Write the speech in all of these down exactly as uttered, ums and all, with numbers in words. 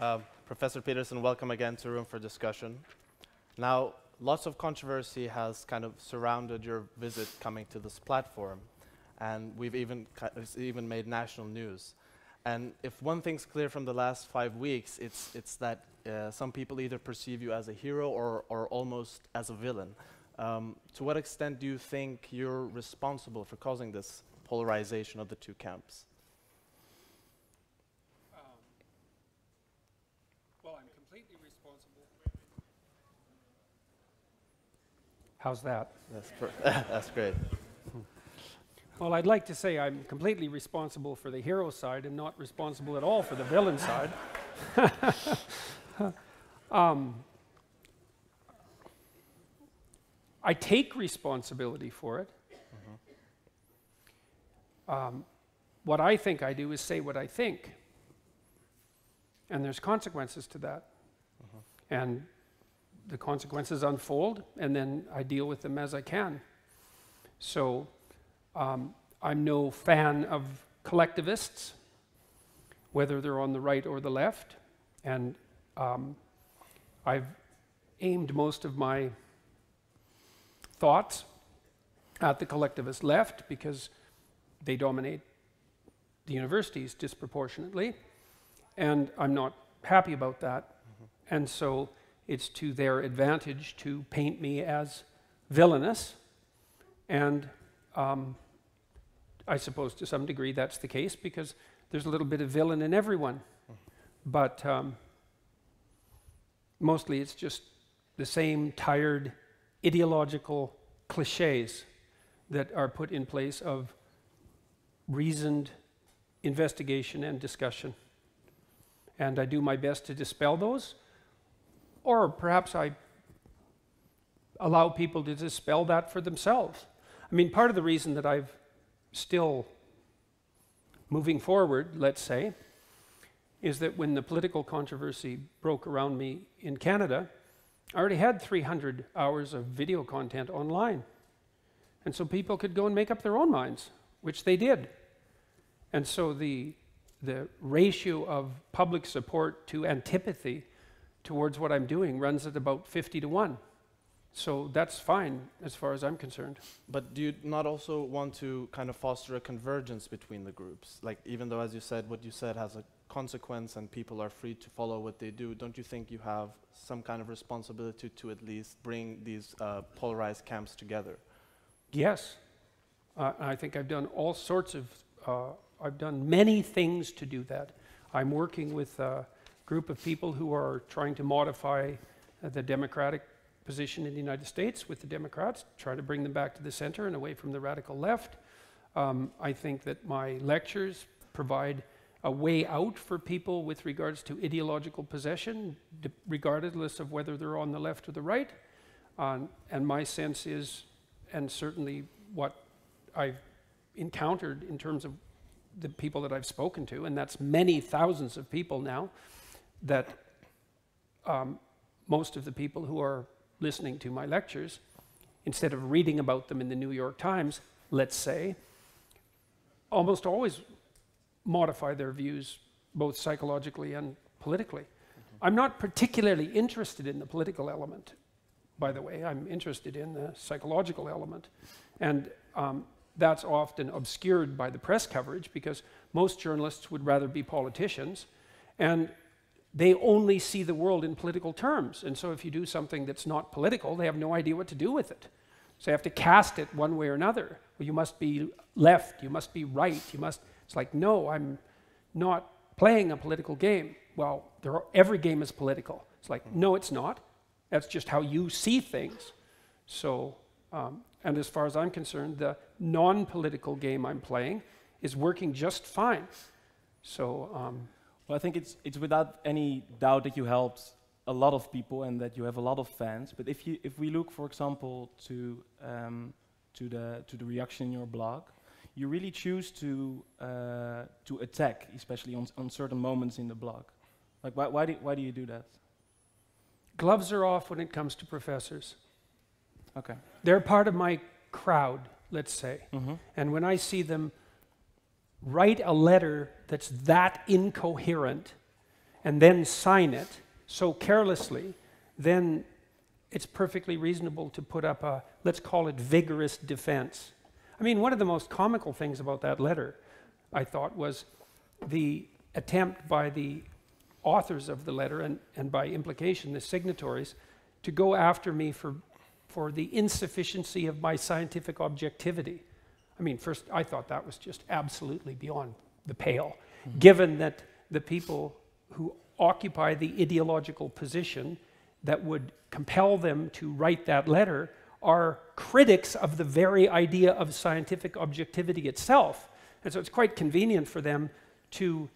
Uh, Professor Peterson, welcome again to Room for Discussion. Now, lots of controversy has kind of surrounded your visit coming to this platform, and we've even, it's even made national news. And if one thing's clear from the last five weeks, it's, it's that uh, some people either perceive you as a hero or, or almost as a villain. Um, to what extent do you think you're responsible for causing this polarization of the two camps? How's that? That's, that's great. Well, I'd like to say I'm completely responsible for the hero side and not responsible at all for the villain side. um, I take responsibility for it. Mm-hmm. um, what I think I do is say what I think. And there's consequences to that. Mm-hmm. And the consequences unfold, and then I deal with them as I can. So um, I'm no fan of collectivists, whether they're on the right or the left. And um, I've aimed most of my thoughts at the collectivist left because they dominate the universities disproportionately. And I'm not happy about that. Mm-hmm. And so it's to their advantage to paint me as villainous, and um, I suppose to some degree that's the case because there's a little bit of villain in everyone. But um, mostly it's just the same tired ideological cliches that are put in place of reasoned investigation and discussion. And I do my best to dispel those. Or perhaps I allow people to dispel that for themselves. I mean, part of the reason that I've still moving forward, let's say, is that when the political controversy broke around me in Canada, I already had three hundred hours of video content online. And so people could go and make up their own minds, which they did. And so the, the ratio of public support to antipathy towards what I'm doing runs at about fifty to one. So that's fine as far as I'm concerned. But do you not also want to kind of foster a convergence between the groups? Like, even though, as you said, what you said has a consequence and people are free to follow what they do, don't you think you have some kind of responsibility to at least bring these uh, polarized camps together? Yes. Uh, I think I've done all sorts of, uh, I've done many things to do that. I'm working with uh, group of people who are trying to modify uh, the democratic position in the United States with the Democrats, try to bring them back to the center and away from the radical left. Um, I think that my lectures provide a way out for people with regards to ideological possession, regardless of whether they're on the left or the right. Um, and my sense is, and certainly what I've encountered in terms of the people that I've spoken to, and that's many thousands of people now, that um, most of the people who are listening to my lectures, instead of reading about them in the New York Times, let's say, almost always modify their views both psychologically and politically. Mm-hmm. I'm not particularly interested in the political element, by the way. I'm interested in the psychological element. And um, that's often obscured by the press coverage because most journalists would rather be politicians. And they only see the world in political terms. And so if you do something that's not political, they have no idea what to do with it. So they have to cast it one way or another. Well, you must be left, you must be right, you must... It's like, no, I'm not playing a political game. Well, there are, every game is political. It's like, no, it's not. That's just how you see things. So, um, and as far as I'm concerned, the non-political game I'm playing is working just fine. So... Um, Well, I think it's, it's without any doubt that you helped a lot of people and that you have a lot of fans. But if, you, if we look, for example, to, um, to, the, to the reaction in your blog, you really choose to, uh, to attack, especially on, on certain moments in the blog. Like, why, why, do, why do you do that? Gloves are off when it comes to professors. Okay. They're part of my crowd, let's say. Mm-hmm. And when I see them write a letter that's that incoherent and then sign it so carelessly, then it's perfectly reasonable to put up a, let's call it, vigorous defense. I mean, one of the most comical things about that letter, I thought, was the attempt by the authors of the letter, and, and by implication the signatories, to go after me for, for the insufficiency of my scientific objectivity. I mean, first, I thought that was just absolutely beyond the pale, mm-hmm. given that the people who occupy the ideological position that would compel them to write that letter are critics of the very idea of scientific objectivity itself. And so it's quite convenient for them to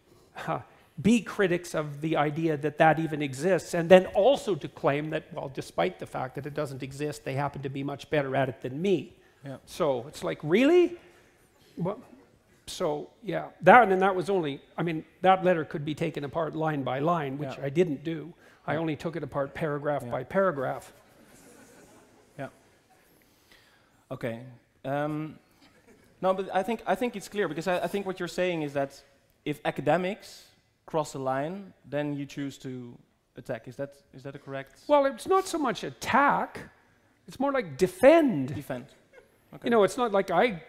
uh, be critics of the idea that that even exists, and then also to claim that, well, despite the fact that it doesn't exist, they happen to be much better at it than me. Yeah. So it's like, really? Well, so, yeah, that, and that was only, I mean, that letter could be taken apart line by line, which yeah. I didn't do. I only took it apart paragraph yeah. by paragraph. Yeah. Okay. Um, no, but I think, I think it's clear, because I, I think what you're saying is that if academics cross a line, then you choose to attack. Is that, is that a correct? Well, it's not so much attack. It's more like defend. Defend. Okay. You know, it's not like I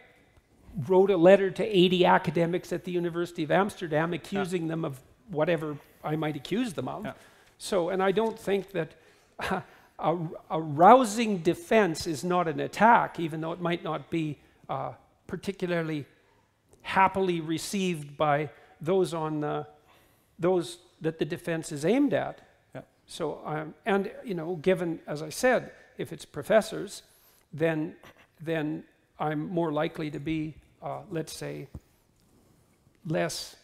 wrote a letter to eighty academics at the University of Amsterdam accusing yeah. them of whatever I might accuse them of. Yeah. So, and I don't think that uh, a, a rousing defense is not an attack, even though it might not be uh, particularly happily received by those on the, those that the defense is aimed at. Yeah. So, um, and you know, given, as I said, if it's professors, then then I'm more likely to be, uh, let's say, less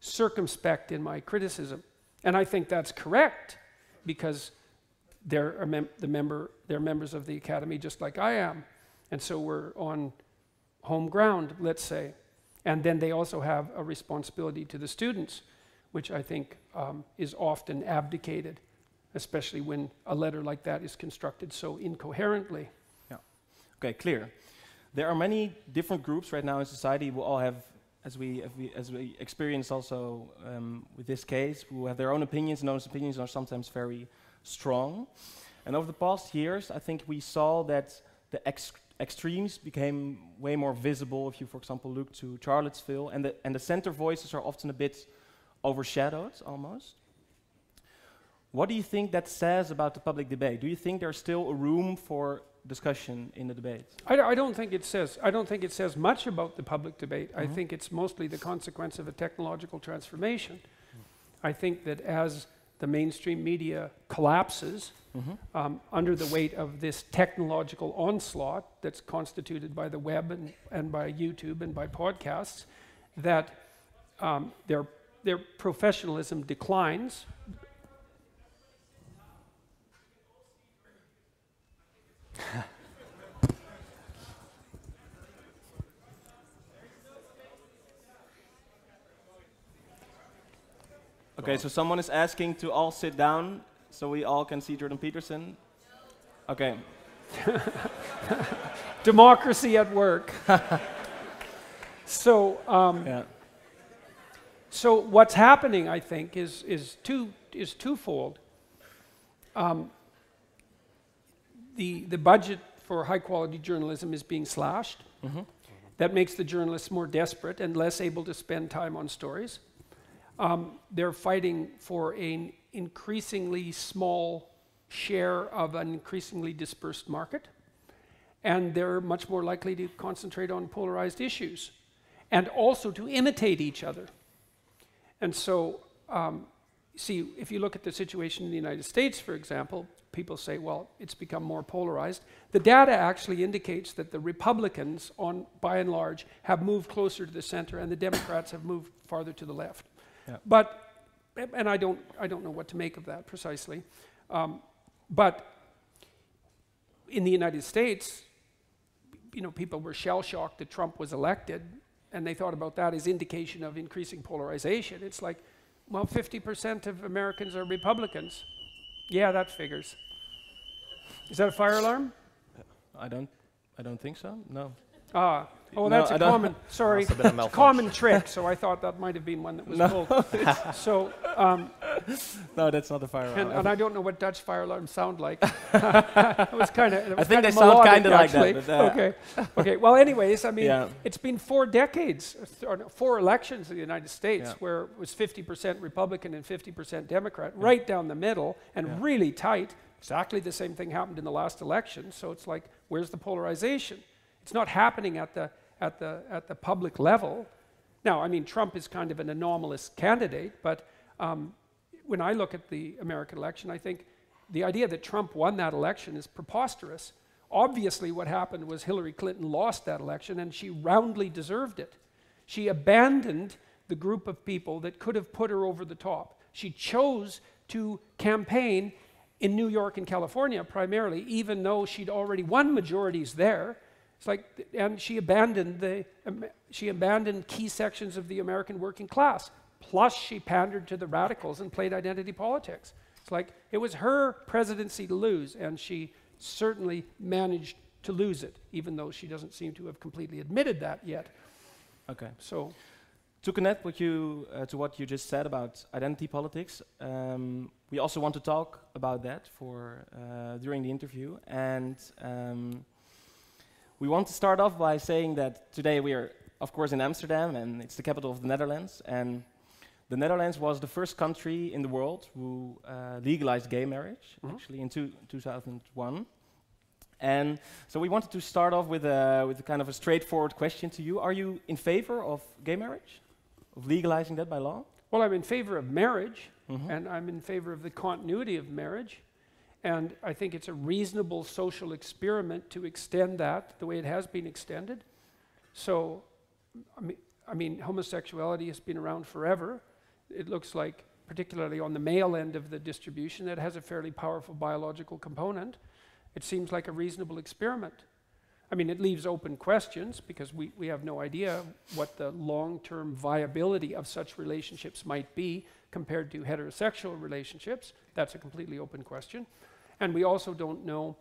circumspect in my criticism. And I think that's correct, because they're, a mem the member, they're members of the academy just like I am. And so we're on home ground, let's say. And then they also have a responsibility to the students, which I think um, is often abdicated, especially when a letter like that is constructed so incoherently. Yeah. Okay, clear. There are many different groups right now in society who all have, as we, as we, as we experience also um, with this case, who have their own opinions, and those opinions are sometimes very strong. And over the past years, I think we saw that the ex extremes became way more visible if you, for example, look to Charlottesville, and the, and the center voices are often a bit overshadowed, almost. What do you think that says about the public debate? Do you think there's still a room for discussion in the debate? I, I don't think it says. I don't think it says much about the public debate. Mm-hmm. I think it's mostly the consequence of a technological transformation. Mm-hmm. I think that as the mainstream media collapses mm-hmm. um, under the weight of this technological onslaught that's constituted by the web and, and by YouTube and by podcasts, that um, their their professionalism declines. Okay, so someone is asking to all sit down so we all can see Jordan Peterson. Okay. Democracy at work. So, um, yeah. so what's happening, I think, is is two is twofold. Um, The, the budget for high-quality journalism is being slashed. Mm-hmm. That makes the journalists more desperate and less able to spend time on stories. Um, they're fighting for an increasingly small share of an increasingly dispersed market. And they're much more likely to concentrate on polarized issues and also to imitate each other. And so, um, see, if you look at the situation in the United States, for example, people say, well, it's become more polarized. The data actually indicates that the Republicans, on, by and large, have moved closer to the center, and the Democrats have moved farther to the left. Yeah. But, and I don't, I don't know what to make of that precisely, um, but in the United States, you know, people were shell-shocked that Trump was elected, and they thought about that as indication of increasing polarization. It's like, well, fifty percent of Americans are Republicans. Yeah, that figures. Is that a fire alarm? I don't, I don't think so, no. Ah. Oh, well, no, that's a common, sorry, a a common trick, so I thought that might have been one that was no. pulled. So, um, no, that's not a fire alarm. And, and I don't know what Dutch fire alarms sound like. It was kind of I think they sound kind of like that. But, uh, okay. Okay, well, anyways, I mean, yeah. it's been four decades, or no, four elections in the United States yeah. where it was fifty percent Republican and fifty percent Democrat, yeah. right down the middle, and yeah. really tight. Exactly the same thing happened in the last election, so it's like, where's the polarization? It's not happening at the at the at the public level. Now, I mean, Trump is kind of an anomalous candidate, but um, when I look at the American election, I think the idea that Trump won that election is preposterous. Obviously, what happened was Hillary Clinton lost that election, and she roundly deserved it. She abandoned the group of people that could have put her over the top. She chose to campaign in New York and California primarily, even though she'd already won majorities there. It's like, and she abandoned the, um, she abandoned key sections of the American working class. Plus, she pandered to the radicals and played identity politics. It's like, it was her presidency to lose, and she certainly managed to lose it, even though she doesn't seem to have completely admitted that yet. Okay. So, to connect with you uh, to what you just said about identity politics, um, we also want to talk about that for uh, during the interview and. Um, We want to start off by saying that today we are, of course, in Amsterdam, and it's the capital of the Netherlands. And the Netherlands was the first country in the world who uh, legalized gay marriage, mm-hmm. actually, in two thousand one. And so we wanted to start off with a, with a kind of a straightforward question to you. Are you in favor of gay marriage, of legalizing that by law? Well, I'm in favor of marriage, mm-hmm. and I'm in favor of the continuity of marriage. And I think it's a reasonable social experiment to extend that the way it has been extended. So, I mean, I mean homosexuality has been around forever. It looks like, particularly on the male end of the distribution, that has a fairly powerful biological component. It seems like a reasonable experiment. I mean, it leaves open questions because we, we have no idea what the long-term viability of such relationships might be compared to heterosexual relationships. That's a completely open question. And we also don't know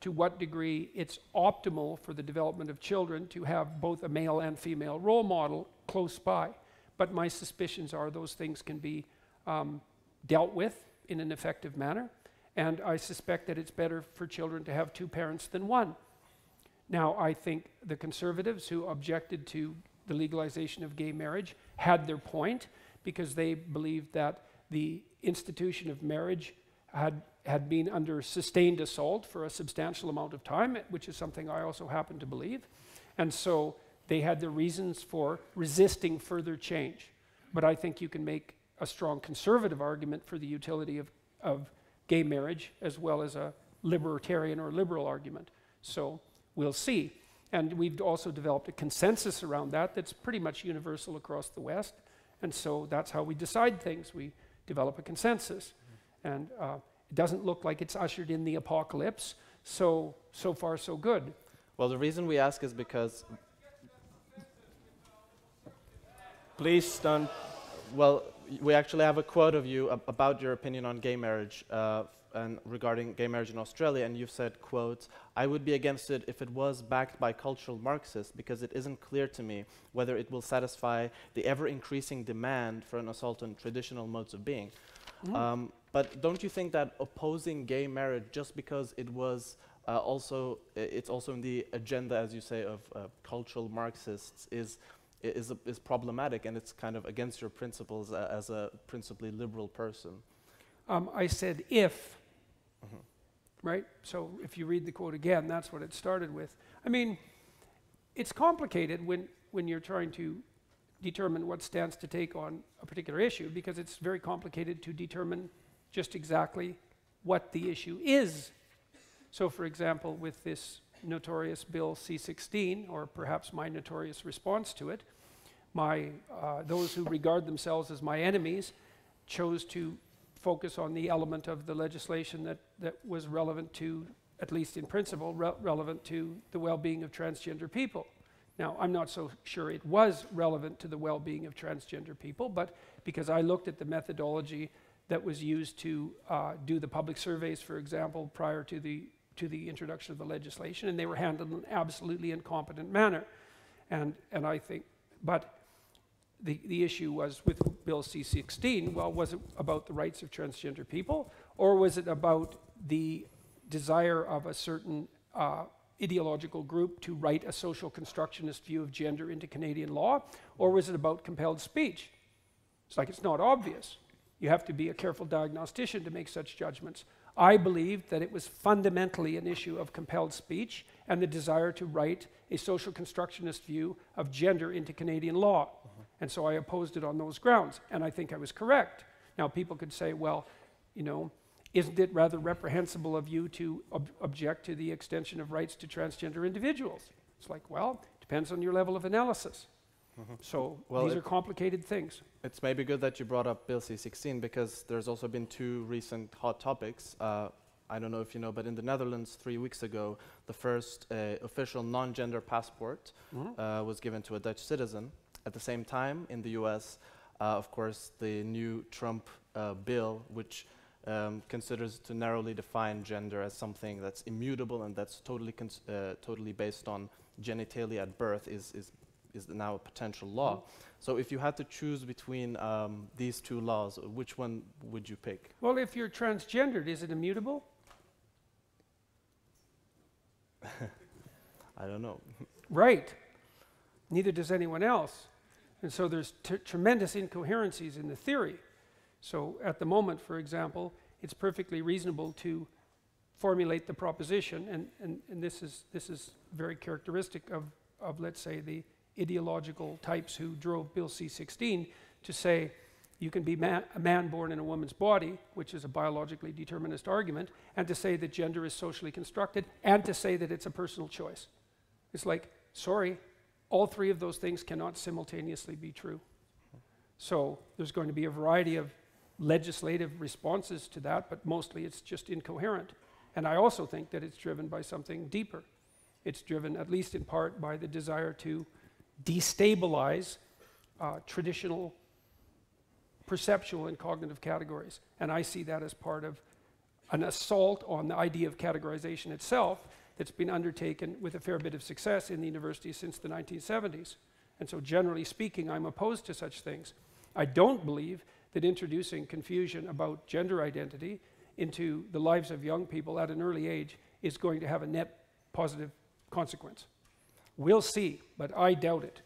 to what degree it's optimal for the development of children to have both a male and female role model close by. But my suspicions are those things can be um, dealt with in an effective manner. And I suspect that it's better for children to have two parents than one. Now, I think the conservatives who objected to the legalization of gay marriage had their point because they believed that the institution of marriage had, had been under sustained assault for a substantial amount of time, which is something I also happen to believe. And so they had their reasons for resisting further change. But I think you can make a strong conservative argument for the utility of, of gay marriage as well as a libertarian or liberal argument. So. We'll see. And we've also developed a consensus around that that's pretty much universal across the West. And so that's how we decide things. We develop a consensus. Mm. And uh, it doesn't look like it's ushered in the apocalypse. So, so far, so good. Well, the reason we ask is because... Please don't... Well, we actually have a quote of you ab about your opinion on gay marriage. Uh, and regarding gay marriage in Australia, and you've said, quote, "I would be against it if it was backed by cultural Marxists because it isn't clear to me whether it will satisfy the ever-increasing demand for an assault on traditional modes of being." Mm. Um, but don't you think that opposing gay marriage just because it was uh, also, uh, it's also in the agenda, as you say, of uh, cultural Marxists is, is, uh, is problematic and it's kind of against your principles uh, as a principally liberal person? Um, I said if. Mm-hmm. Right? So if you read the quote again, that's what it started with. I mean, it's complicated when, when you're trying to determine what stance to take on a particular issue because it's very complicated to determine just exactly what the issue is. So for example, with this notorious Bill C sixteen, or perhaps my notorious response to it, my, uh, those who regard themselves as my enemies chose to focus on the element of the legislation that, that was relevant to, at least in principle, re relevant to the well-being of transgender people. Now, I'm not so sure it was relevant to the well-being of transgender people, but because I looked at the methodology that was used to uh, do the public surveys, for example, prior to the to the introduction of the legislation, and they were handled in an absolutely incompetent manner. And, and I think, but the, the issue was with Bill C sixteen, well, was it about the rights of transgender people, or was it about the desire of a certain uh, ideological group to write a social constructionist view of gender into Canadian law, or was it about compelled speech? It's like, it's not obvious. You have to be a careful diagnostician to make such judgments. I believe that it was fundamentally an issue of compelled speech and the desire to write a social constructionist view of gender into Canadian law. Mm-hmm. And so I opposed it on those grounds, and I think I was correct. Now people could say, well, you know, isn't it rather reprehensible of you to ob- object to the extension of rights to transgender individuals? It's like, well, depends on your level of analysis. Mm-hmm. So well, these are complicated things. It's maybe good that you brought up Bill C sixteen, because there's also been two recent hot topics. Uh, I don't know if you know, but in the Netherlands three weeks ago, the first uh, official non-gender passport mm-hmm. uh, was given to a Dutch citizen. At the same time, in the U S, uh, of course, the new Trump uh, bill, which um, considers to narrowly define gender as something that's immutable and that's totally, cons uh, totally based on genitalia at birth, is, is is now a potential law. Mm. So if you had to choose between um, these two laws, which one would you pick? Well, if you're transgendered, is it immutable? I don't know. Right. Neither does anyone else. And so there's t tremendous incoherencies in the theory. So at the moment, for example, it's perfectly reasonable to formulate the proposition, and, and, and this is, this is very characteristic of, of, let's say, the ideological types who drove Bill C sixteen, to say you can be man, a man born in a woman's body, which is a biologically determinist argument, and to say that gender is socially constructed, and to say that it's a personal choice. It's like, sorry, all three of those things cannot simultaneously be true. So there's going to be a variety of legislative responses to that, but mostly it's just incoherent. And I also think that it's driven by something deeper. It's driven, at least in part, by the desire to destabilize uh, traditional perceptual and cognitive categories. And I see that as part of an assault on the idea of categorization itself that's been undertaken with a fair bit of success in the university since the nineteen seventies. And so generally speaking, I'm opposed to such things. I don't believe that introducing confusion about gender identity into the lives of young people at an early age is going to have a net positive consequence. We'll see, but I doubt it.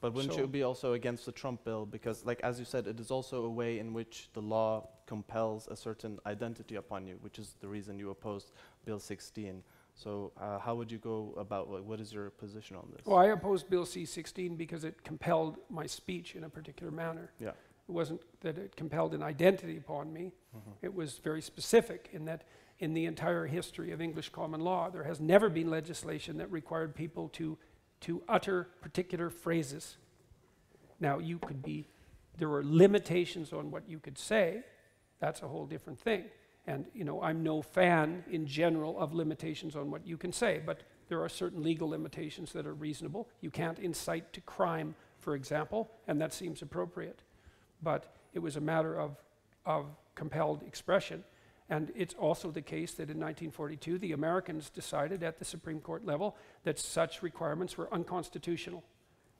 But wouldn't so you be also against the Trump bill? Because, like, as you said, it is also a way in which the law compels a certain identity upon you, which is the reason you opposed Bill sixteen. So uh, how would you go about, like, what is your position on this? Well, I opposed Bill C sixteen because it compelled my speech in a particular manner. Yeah. It wasn't that it compelled an identity upon me. Mm-hmm. It was very specific in that in the entire history of English common law, there has never been legislation that required people to to utter particular phrases. Now, you could be, there were limitations on what you could say. That's a whole different thing. And, you know, I'm no fan in general of limitations on what you can say, but there are certain legal limitations that are reasonable. You can't incite to crime, for example, and that seems appropriate. But it was a matter of, of compelled expression. And it's also the case that in nineteen forty-two, the Americans decided at the Supreme Court level that such requirements were unconstitutional.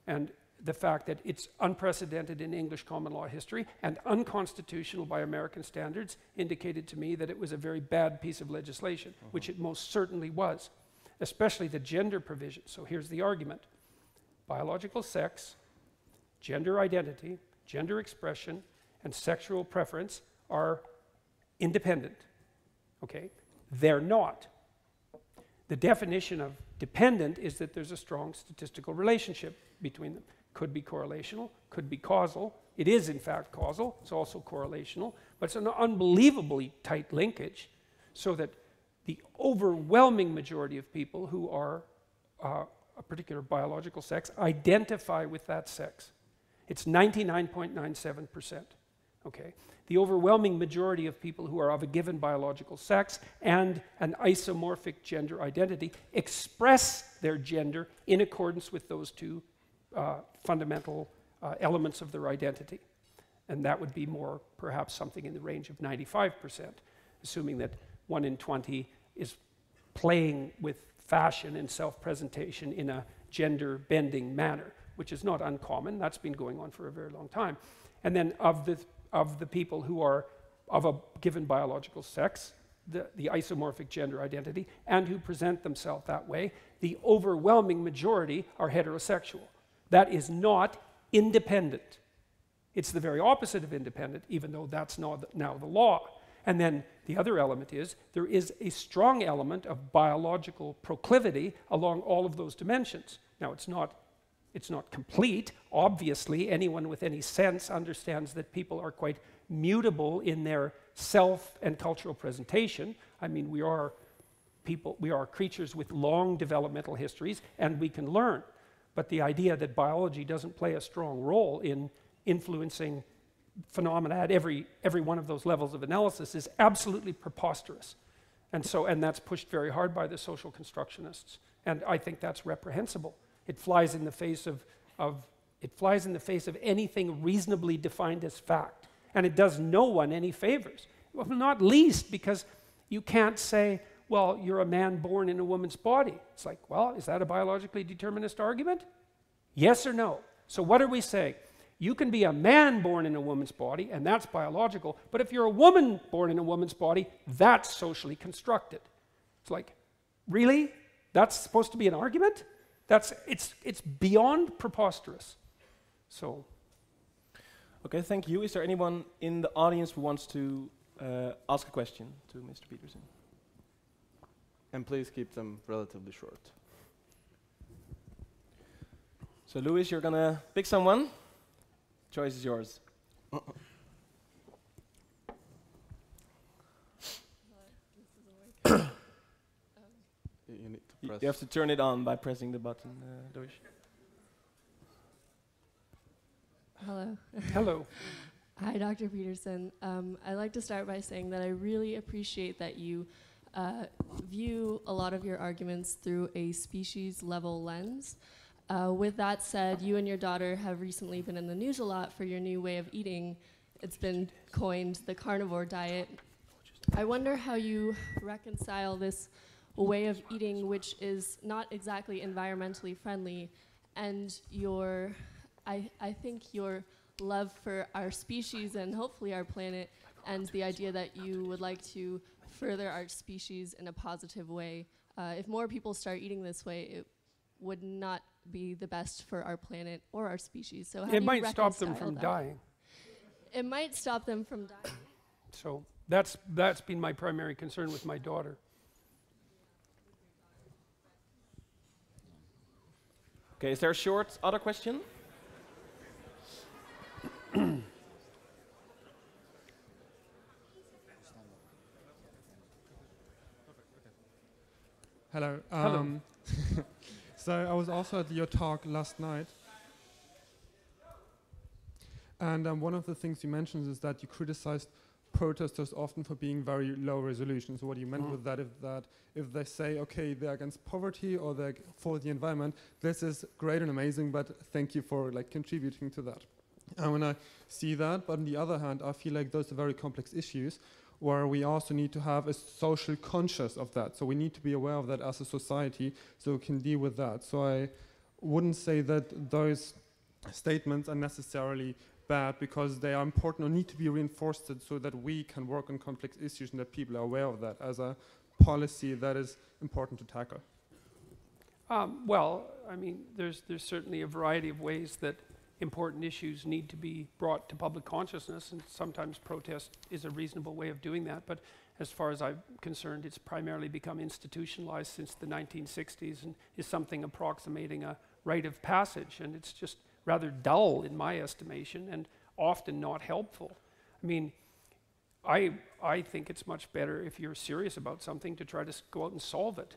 And the fact that it's unprecedented in English common law history and unconstitutional by American standards indicated to me that it was a very bad piece of legislation, uh-huh. which it most certainly was, especially the gender provision. So here's the argument. Biological sex, gender identity, gender expression, and sexual preference are independent, okay? They're not. The definition of dependent is that there's a strong statistical relationship between them. Could be correlational, could be causal. It is, in fact, causal. It's also correlational, but it's an unbelievably tight linkage, so that the overwhelming majority of people who are uh, a particular biological sex identify with that sex. It's ninety-nine point nine seven percent. Okay. The overwhelming majority of people who are of a given biological sex and an isomorphic gender identity express their gender in accordance with those two uh, fundamental uh, elements of their identity. And that would be more, perhaps, something in the range of ninety-five percent, assuming that one in twenty is playing with fashion and self-presentation in a gender-bending manner, which is not uncommon. That's been going on for a very long time. And then of the, of the people who are of a given biological sex, the, the isomorphic gender identity, and who present themselves that way, the overwhelming majority are heterosexual. That is not independent. It's the very opposite of independent, even though that's not now the law. And then the other element is, there is a strong element of biological proclivity along all of those dimensions. Now, it's not, it's not complete. Obviously, anyone with any sense understands that people are quite mutable in their self and cultural presentation. I mean, we are people, we are creatures with long developmental histories, and we can learn. But the idea that biology doesn't play a strong role in influencing phenomena at every, every one of those levels of analysis is absolutely preposterous. And so, and that's pushed very hard by the social constructionists. And I think that's reprehensible. It flies in the face of, of, it flies in the face of anything reasonably defined as fact. And it does no one any favors. Well, not least because you can't say, well, you're a man born in a woman's body. It's like, well, is that a biologically determinist argument? Yes or no? So what are we saying? You can be a man born in a woman's body, and that's biological, but if you're a woman born in a woman's body, that's socially constructed. It's like, really? That's supposed to be an argument? That's, it's, it's beyond preposterous. So. Okay, thank you. Is there anyone in the audience who wants to uh, ask a question to Mister Peterson? And please keep them relatively short. So, Louis, you're gonna pick someone. Choice is yours. Uh-uh. um. you, need to press you have to turn it on by pressing the button, uh, Louis. Hello. Hello. Hi, Doctor Peterson. Um, I'd like to start by saying that I really appreciate that you uh, view a lot of your arguments through a species-level lens. Uh, with that said, you and your daughter have recently been in the news a lot for your new way of eating. It's been coined the carnivore diet. I wonder how you reconcile this way of eating, which is not exactly environmentally friendly, and your, I, I think your love for our species and hopefully our planet, and the idea that you would like to further our species in a positive way. Uh, if more people start eating this way, it would not be the best for our planet or our species. So how it do might you stop them from that? dying. It might stop them from dying. So that's that's been my primary concern with my daughter. Okay, is there a short other question? Hello. Um, Hello. So I was also at your talk last night, and um, one of the things you mentioned is that you criticized protesters often for being very low resolution. So what you meant mm. with that is that if they say, okay, they're against poverty or they're for the environment, this is great and amazing, but thank you for like contributing to that. And when I see that, but on the other hand, I feel like those are very complex issues where we also need to have a social conscious of that. So we need to be aware of that as a society so we can deal with that. So I wouldn't say that those statements are necessarily bad because they are important or need to be reinforced so that we can work on complex issues and that people are aware of that as a policy that is important to tackle. Um, well, I mean, there's, there's certainly a variety of ways that important issues need to be brought to public consciousness, and sometimes protest is a reasonable way of doing that, but as far as I'm concerned, it's primarily become institutionalized since the nineteen sixties and is something approximating a rite of passage, and it's just rather dull in my estimation and often not helpful. I mean, I, I think it's much better if you're serious about something to try to go out and solve it.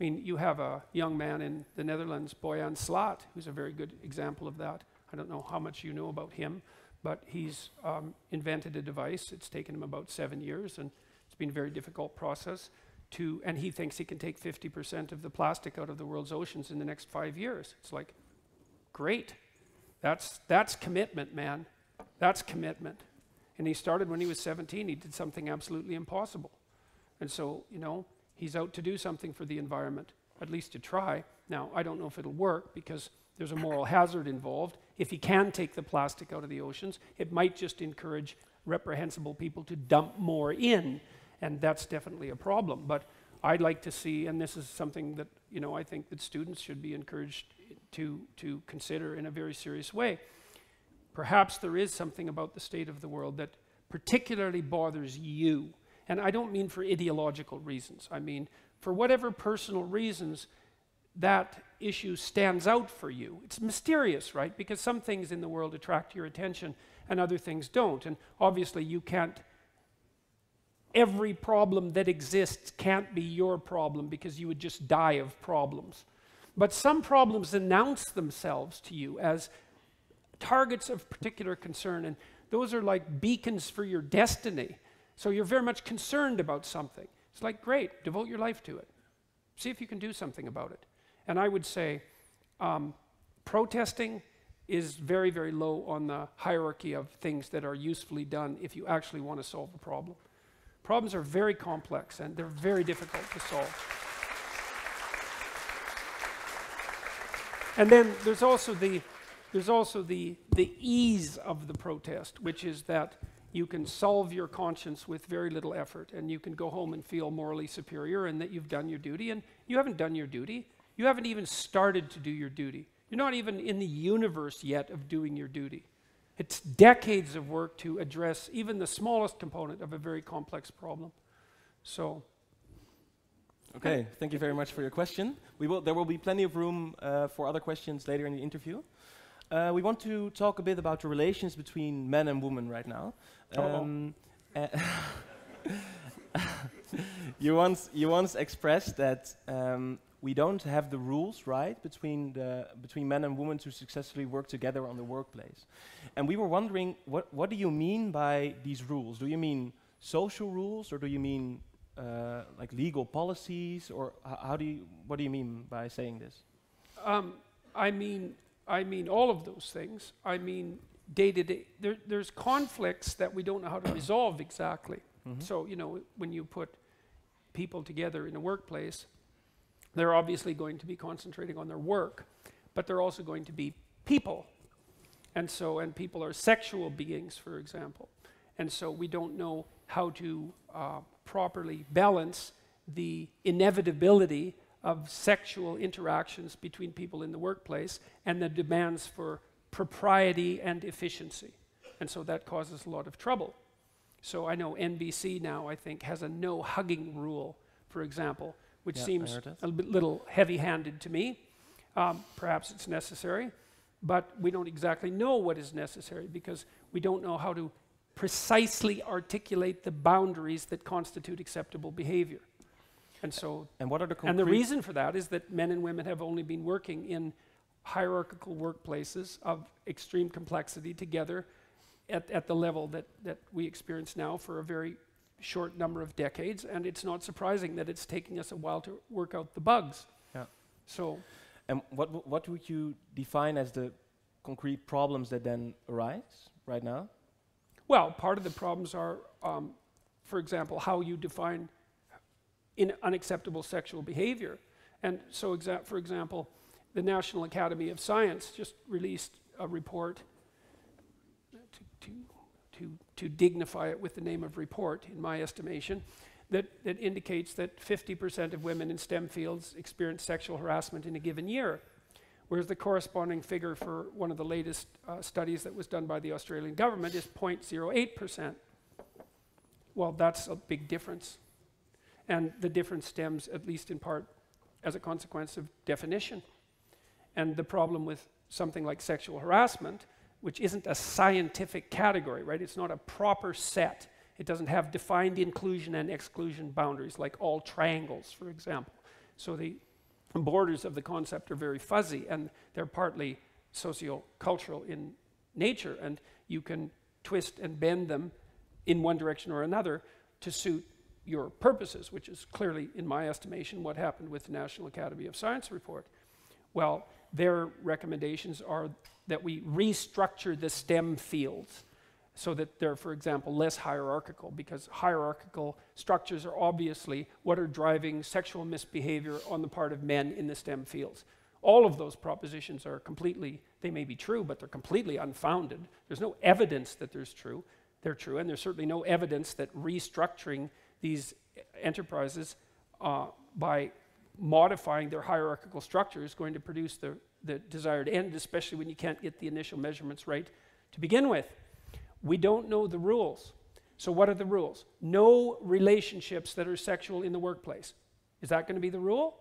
I mean, you have a young man in the Netherlands, Boyan Slat, who's a very good example of that. I don't know how much you know about him, but he's um, invented a device. It's taken him about seven years, and it's been a very difficult process. To, and he thinks he can take fifty percent of the plastic out of the world's oceans in the next five years. It's like, great. That's, that's commitment, man. That's commitment. And he started when he was seventeen. He did something absolutely impossible. And so, you know, He's out to do something for the environment, at least to try. Now, I don't know if it'll work because there's a moral hazard involved. If he can take the plastic out of the oceans, it might just encourage reprehensible people to dump more in, and that's definitely a problem. But I'd like to see, and this is something that, you know, I think that students should be encouraged to, to consider in a very serious way. Perhaps there is something about the state of the world that particularly bothers you. And I don't mean for ideological reasons. I mean, for whatever personal reasons, that issue stands out for you. It's mysterious, right? Because some things in the world attract your attention and other things don't. And obviously you can't, every problem that exists can't be your problem because you would just die of problems. But some problems announce themselves to you as targets of particular concern, and those are like beacons for your destiny. So you're very much concerned about something. It's like, great, devote your life to it. See if you can do something about it. And I would say um, protesting is very, very low on the hierarchy of things that are usefully done if you actually want to solve a problem. Problems are very complex and they're very difficult to solve. And then there's also the, there's also the, the ease of the protest, which is that you can solve your conscience with very little effort, and you can go home and feel morally superior and that you've done your duty. And you haven't done your duty. You haven't even started to do your duty. You're not even in the universe yet of doing your duty. It's decades of work to address even the smallest component of a very complex problem. So. Okay, thank you very much for your question. We will, there will be plenty of room uh, for other questions later in the interview. Uh, we want to talk a bit about the relations between men and women right now. Um, uh, you, once, you once expressed that um, we don't have the rules right between, the, between men and women to successfully work together on the workplace. And we were wondering, what, what do you mean by these rules? Do you mean social rules, or do you mean uh, like legal policies, or how do you, what do you mean by saying this? Um, I mean... I mean all of those things. I mean day-to-day. There, there's conflicts that we don't know how to resolve exactly. Mm-hmm. So, you know, when you put people together in a workplace, they're obviously going to be concentrating on their work, but they're also going to be people. And so, and people are sexual beings, for example. And so we don't know how to uh, properly balance the inevitability of sexual interactions between people in the workplace and the demands for propriety and efficiency. And so that causes a lot of trouble. So I know N B C now, I think, has a no-hugging rule, for example, which yeah, seems a little heavy-handed to me. Um, perhaps it's necessary, but we don't exactly know what is necessary because we don't know how to precisely articulate the boundaries that constitute acceptable behavior. And so, and, what are the and the reason for that is that men and women have only been working in hierarchical workplaces of extreme complexity together at, at the level that, that we experience now for a very short number of decades, and it's not surprising that it's taking us a while to work out the bugs. Yeah. So, and what, what would you define as the concrete problems that then arise right now? Well, part of the problems are, um, for example, how you define in unacceptable sexual behavior. And so, exa for example, the National Academy of Science just released a report to, to, to, to dignify it with the name of report, in my estimation, that, that indicates that fifty percent of women in STEM fields experience sexual harassment in a given year, whereas the corresponding figure for one of the latest uh, studies that was done by the Australian government is zero point zero eight percent. Well, that's a big difference. And the difference stems, at least in part, as a consequence of definition. And the problem with something like sexual harassment, which isn't a scientific category, right? It's not a proper set. It doesn't have defined inclusion and exclusion boundaries, like all triangles, for example. So the borders of the concept are very fuzzy, and they're partly socio-cultural in nature, and you can twist and bend them in one direction or another to suit your purposes, which is clearly, in my estimation, what happened with the National Academy of Science report. Well, their recommendations are that we restructure the STEM fields so that they're, for example, less hierarchical, because hierarchical structures are obviously what are driving sexual misbehavior on the part of men in the STEM fields. All of those propositions are completely, they may be true, but they're completely unfounded. There's no evidence that there's true, they're true, and there's certainly no evidence that restructuring these enterprises uh, by modifying their hierarchical structure is going to produce the, the desired end, especially when you can't get the initial measurements right to begin with. We don't know the rules. So what are the rules? No relationships that are sexual in the workplace. Is that going to be the rule?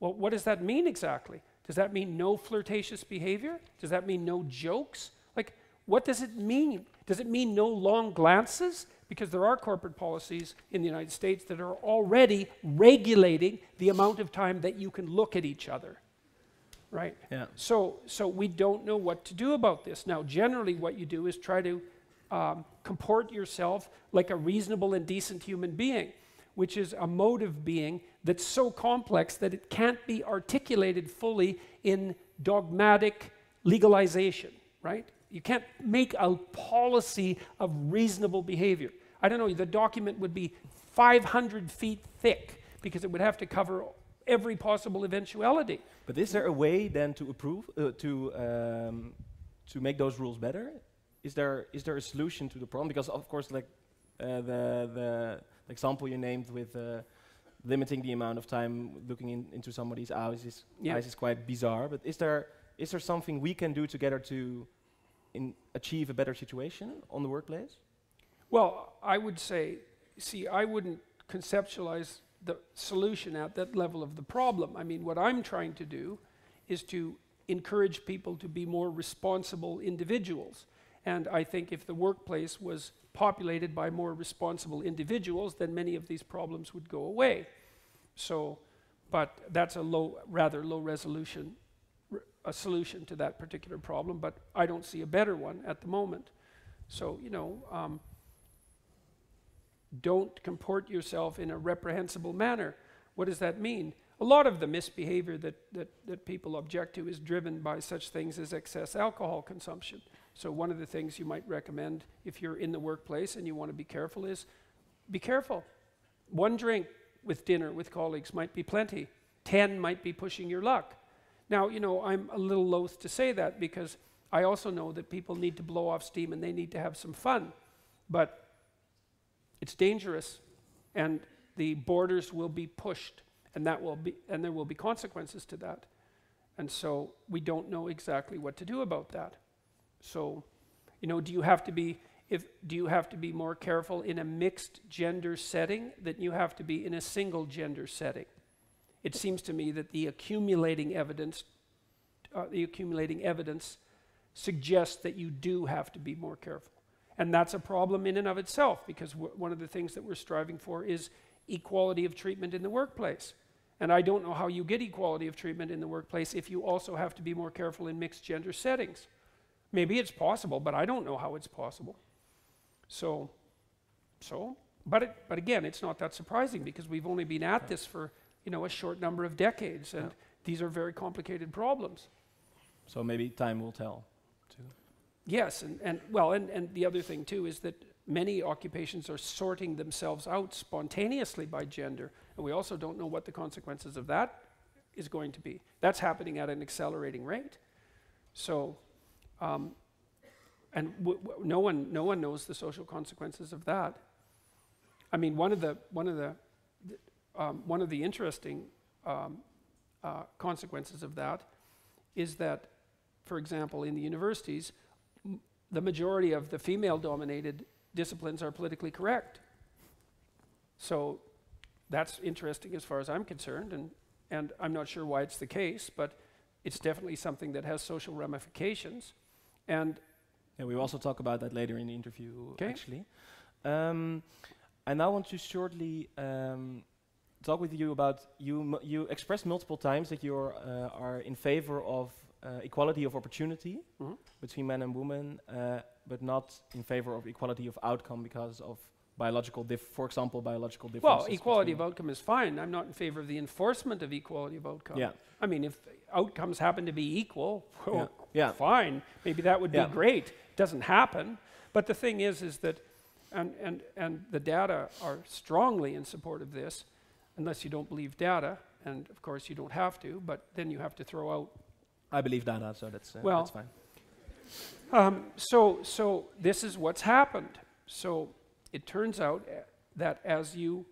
Well, what does that mean exactly? Does that mean no flirtatious behavior? Does that mean no jokes? Like, what does it mean? Does it mean no long glances? Because there are corporate policies in the United States that are already regulating the amount of time that you can look at each other. Right? Yeah. So, so we don't know what to do about this. Now, generally what you do is try to Um, comport yourself like a reasonable and decent human being, which is a mode of being that's so complex that it can't be articulated fully in dogmatic legalization, right? You can't make a policy of reasonable behavior. I don't know, the document would be five hundred feet thick because it would have to cover every possible eventuality. But is there a way then to approve, uh, to, um, to make those rules better? Is there is there a solution to the problem? Because of course, like uh, the the example you named with uh, limiting the amount of time looking in, into somebody's eyes is yeah. eyes is quite bizarre. But is there is there something we can do together to in achieve a better situation on the workplace? Well, I would say, see, I wouldn't conceptualize the solution at that level of the problem. I mean, what I'm trying to do is to encourage people to be more responsible individuals. And I think if the workplace was populated by more responsible individuals, then many of these problems would go away. So, but that's a low, rather low resolution, a solution to that particular problem, but I don't see a better one at the moment. So, you know, um, don't comport yourself in a reprehensible manner. What does that mean? A lot of the misbehavior that, that, that people object to is driven by such things as excess alcohol consumption. So one of the things you might recommend if you're in the workplace and you want to be careful is, be careful. One drink with dinner with colleagues might be plenty. Ten might be pushing your luck. Now, you know, I'm a little loath to say that because I also know that people need to blow off steam and they need to have some fun. But it's dangerous and the borders will be pushed and, that will be, and there will be consequences to that. And so we don't know exactly what to do about that. So, you know, do you have to be if do you have to be more careful in a mixed gender setting than you have to be in a single gender setting? It seems to me that the accumulating evidence, uh, the accumulating evidence, suggests that you do have to be more careful, and that's a problem in and of itself because w one of the things that we're striving for is equality of treatment in the workplace, and I don't know how you get equality of treatment in the workplace if you also have to be more careful in mixed gender settings. Maybe it's possible, but I don't know how it's possible. So, so, but it, but again, it's not that surprising because we've only been at this for, you know, a short number of decades, and yeah. these are very complicated problems. So maybe time will tell, too. Yes, and, and well, and, and the other thing too is that many occupations are sorting themselves out spontaneously by gender, and we also don't know what the consequences of that is going to be. That's happening at an accelerating rate. So. Um, and w w no one, no one knows the social consequences of that. I mean, one of the one of the th um, one of the interesting um, uh, consequences of that is that, for example, in the universities, m the majority of the female-dominated disciplines are politically correct. So that's interesting as far as I'm concerned, and and I'm not sure why it's the case, but it's definitely something that has social ramifications. And yeah, we will also talk about that later in the interview, kay. Actually. Um, I now want to shortly um, talk with you about, you, you expressed multiple times that you uh, are in favor of uh, equality of opportunity mm-hmm. between men and women, uh, but not in favor of equality of outcome because of biological, diff for example, biological differences. Well, equality of outcome is fine. I'm not in favor of the enforcement of equality of outcome. Yeah. I mean, if outcomes happen to be equal, well, yeah. Yeah. fine, maybe that would yeah. be great. Doesn't happen. But the thing is, is that, and, and, and the data are strongly in support of this, unless you don't believe data, and of course you don't have to, but then you have to throw out... I believe data, so that's, uh, well, that's fine. Um, so, so this is what's happened. So it turns out that as you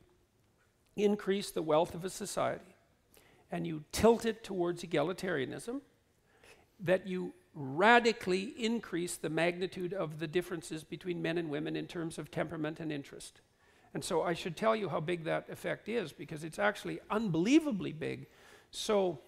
increase the wealth of a society and you tilt it towards egalitarianism, that you radically increase the magnitude of the differences between men and women in terms of temperament and interest. And so I should tell you how big that effect is, because it's actually unbelievably big. So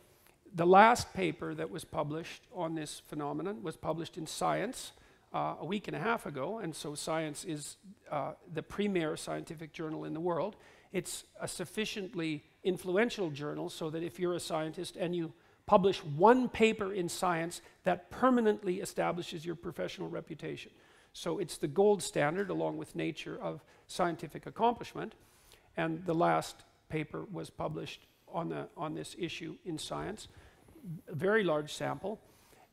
the last paper that was published on this phenomenon was published in Science uh, a week and a half ago, and so Science is uh, the premier scientific journal in the world. It's a sufficiently influential journal so that if you're a scientist and you publish one paper in Science, that permanently establishes your professional reputation. So it's the gold standard, along with Nature, of scientific accomplishment, and the last paper was published on, the, on this issue in Science, a very large sample,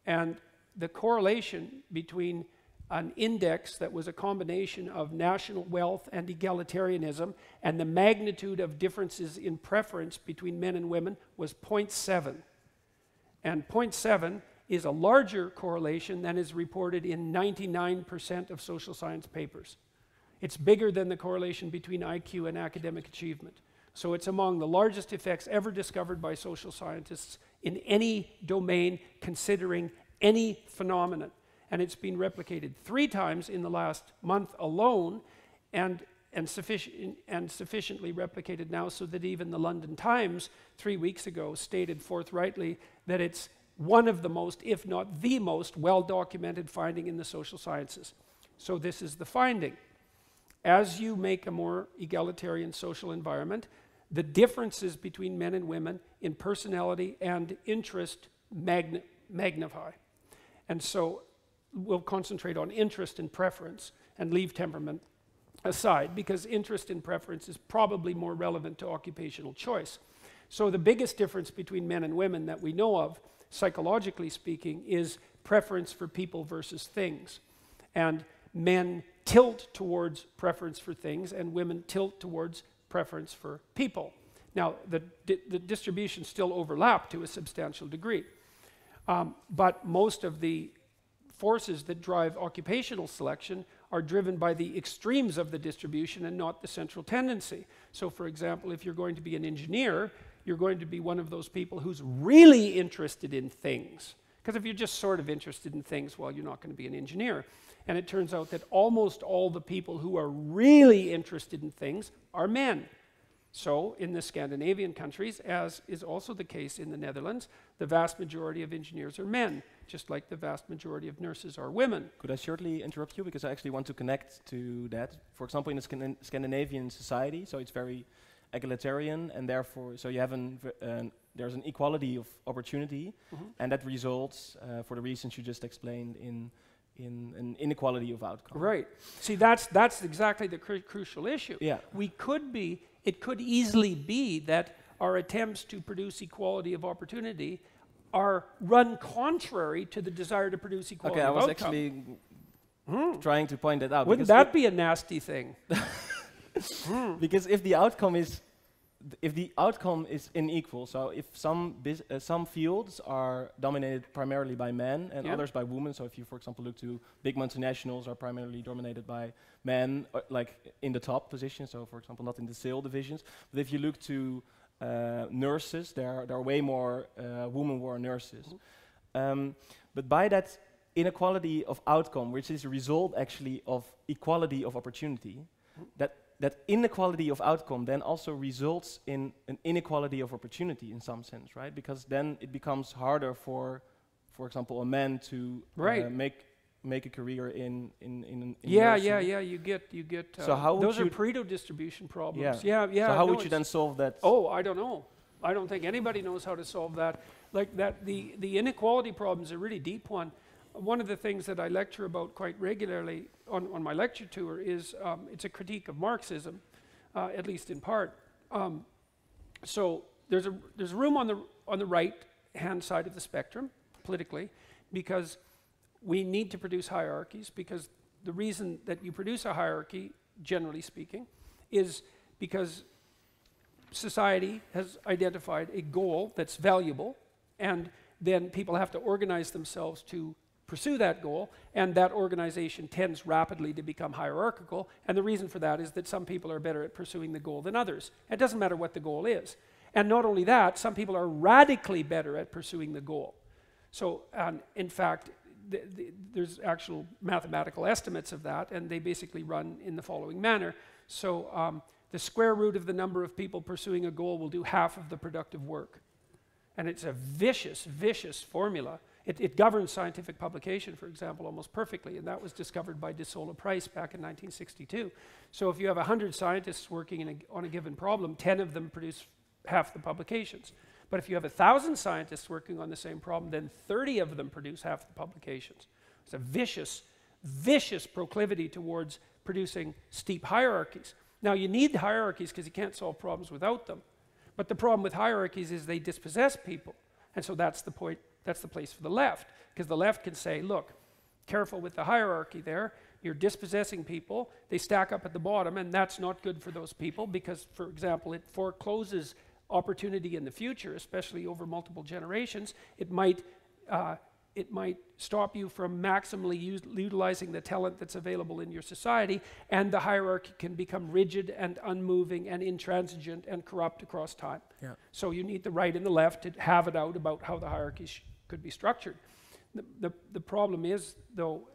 and the correlation between an index that was a combination of national wealth and egalitarianism and the magnitude of differences in preference between men and women was zero point seven. And zero point seven is a larger correlation than is reported in ninety-nine percent of social science papers. It's bigger than the correlation between I Q and academic achievement. So it's among the largest effects ever discovered by social scientists in any domain considering any phenomenon. And it's been replicated three times in the last month alone, and, and, suffici- and sufficiently replicated now so that even the London Times three weeks ago stated forthrightly that it's one of the most, if not the most, well-documented finding in the social sciences. So this is the finding. As you make a more egalitarian social environment, the differences between men and women in personality and interest magn- magnify. And so we'll concentrate on interest and preference and leave temperament aside, because interest and preference is probably more relevant to occupational choice. So the biggest difference between men and women that we know of, psychologically speaking, is preference for people versus things. And men tilt towards preference for things, and women tilt towards preference for people. Now, the, di the distributions still overlap to a substantial degree. Um, but most of the forces that drive occupational selection are driven by the extremes of the distribution and not the central tendency. So, for example, if you're going to be an engineer, you're going to be one of those people who's really interested in things. Because if you're just sort of interested in things, well, you're not going to be an engineer. And it turns out that almost all the people who are really interested in things are men. So in the Scandinavian countries, as is also the case in the Netherlands, the vast majority of engineers are men, just like the vast majority of nurses are women. Could I shortly interrupt you? Because I actually want to connect to that. For example, in the Scan- Scandinavian society, so it's very egalitarian, and therefore, so you have an, an there's an equality of opportunity, mm-hmm. and that results, uh, for the reasons you just explained, in in an inequality of outcome. Right. See, that's that's exactly the cru crucial issue. Yeah. We could be, it could easily be that our attempts to produce equality of opportunity are run contrary to the desire to produce equality. Okay, of I was outcome. actually mm. trying to point that out. Wouldn't that be a nasty thing? Mm. Because if the outcome is, th if the outcome is unequal, so if some bus uh, some fields are dominated primarily by men and yeah. others by women. So if you, for example, look to big multinationals, are primarily dominated by men, uh, like in the top positions. So, for example, not in the sale divisions. But if you look to uh, nurses, there are, there are way more uh, women who are nurses. Mm-hmm. um, but by that inequality of outcome, which is a result actually of equality of opportunity, mm-hmm. that that inequality of outcome then also results in an inequality of opportunity in some sense, right? Because then it becomes harder for, for example, a man to right. uh, make make a career in in in. in yeah, nursing. yeah, yeah. You get you get. Uh, so how would those you are Pareto distribution problems? Yeah, yeah. yeah so how no, would you then solve that? Oh, I don't know. I don't think anybody knows how to solve that. Like that, the the inequality problem is a really deep one. One of the things that I lecture about quite regularly on, on my lecture tour is um, it's a critique of Marxism, uh, at least in part. Um, so there's a there's room on the on the right hand side of the spectrum politically, because we need to produce hierarchies, because the reason that you produce a hierarchy, generally speaking, is because society has identified a goal that's valuable, and then people have to organize themselves to pursue that goal, and that organization tends rapidly to become hierarchical, and the reason for that is that some people are better at pursuing the goal than others. It doesn't matter what the goal is. And not only that, some people are radically better at pursuing the goal. So, um, in fact, th th there's actual mathematical estimates of that, and they basically run in the following manner. So, um, the square root of the number of people pursuing a goal will do half of the productive work. And it's a vicious, vicious formula. It, it governs scientific publication, for example, almost perfectly, and that was discovered by DeSola Price back in nineteen sixty-two. So if you have one hundred scientists working in a, on a given problem, ten of them produce half the publications. But if you have one thousand scientists working on the same problem, then thirty of them produce half the publications. It's a vicious, vicious proclivity towards producing steep hierarchies. Now, you need hierarchies because you can't solve problems without them. But the problem with hierarchies is they dispossess people. And so that's the point, that's the place for the left. Because the left can say, look, careful with the hierarchy there. You're dispossessing people. They stack up at the bottom, and that's not good for those people because, for example, it forecloses opportunity in the future, especially over multiple generations. It might, uh, it might stop you from maximally use, utilizing the talent that's available in your society, and the hierarchy can become rigid and unmoving and intransigent and corrupt across time. Yeah. So you need the right and the left to have it out about how the hierarchy sh could be structured. The, the, the problem is, though,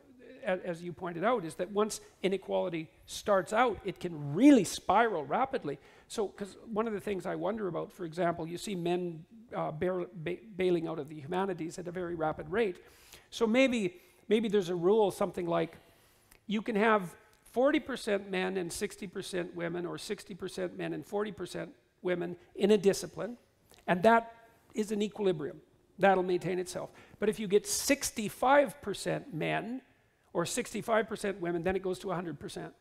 a, as you pointed out, is that once inequality starts out, it can really spiral rapidly. So, because one of the things I wonder about, for example, you see men uh, bail, ba bailing out of the humanities at a very rapid rate. So maybe, maybe there's a rule, something like, you can have forty percent men and sixty percent women, or sixty percent men and forty percent women in a discipline, and that is an equilibrium. That'll maintain itself. But if you get sixty-five percent men, or sixty-five percent women, then it goes to one hundred percent.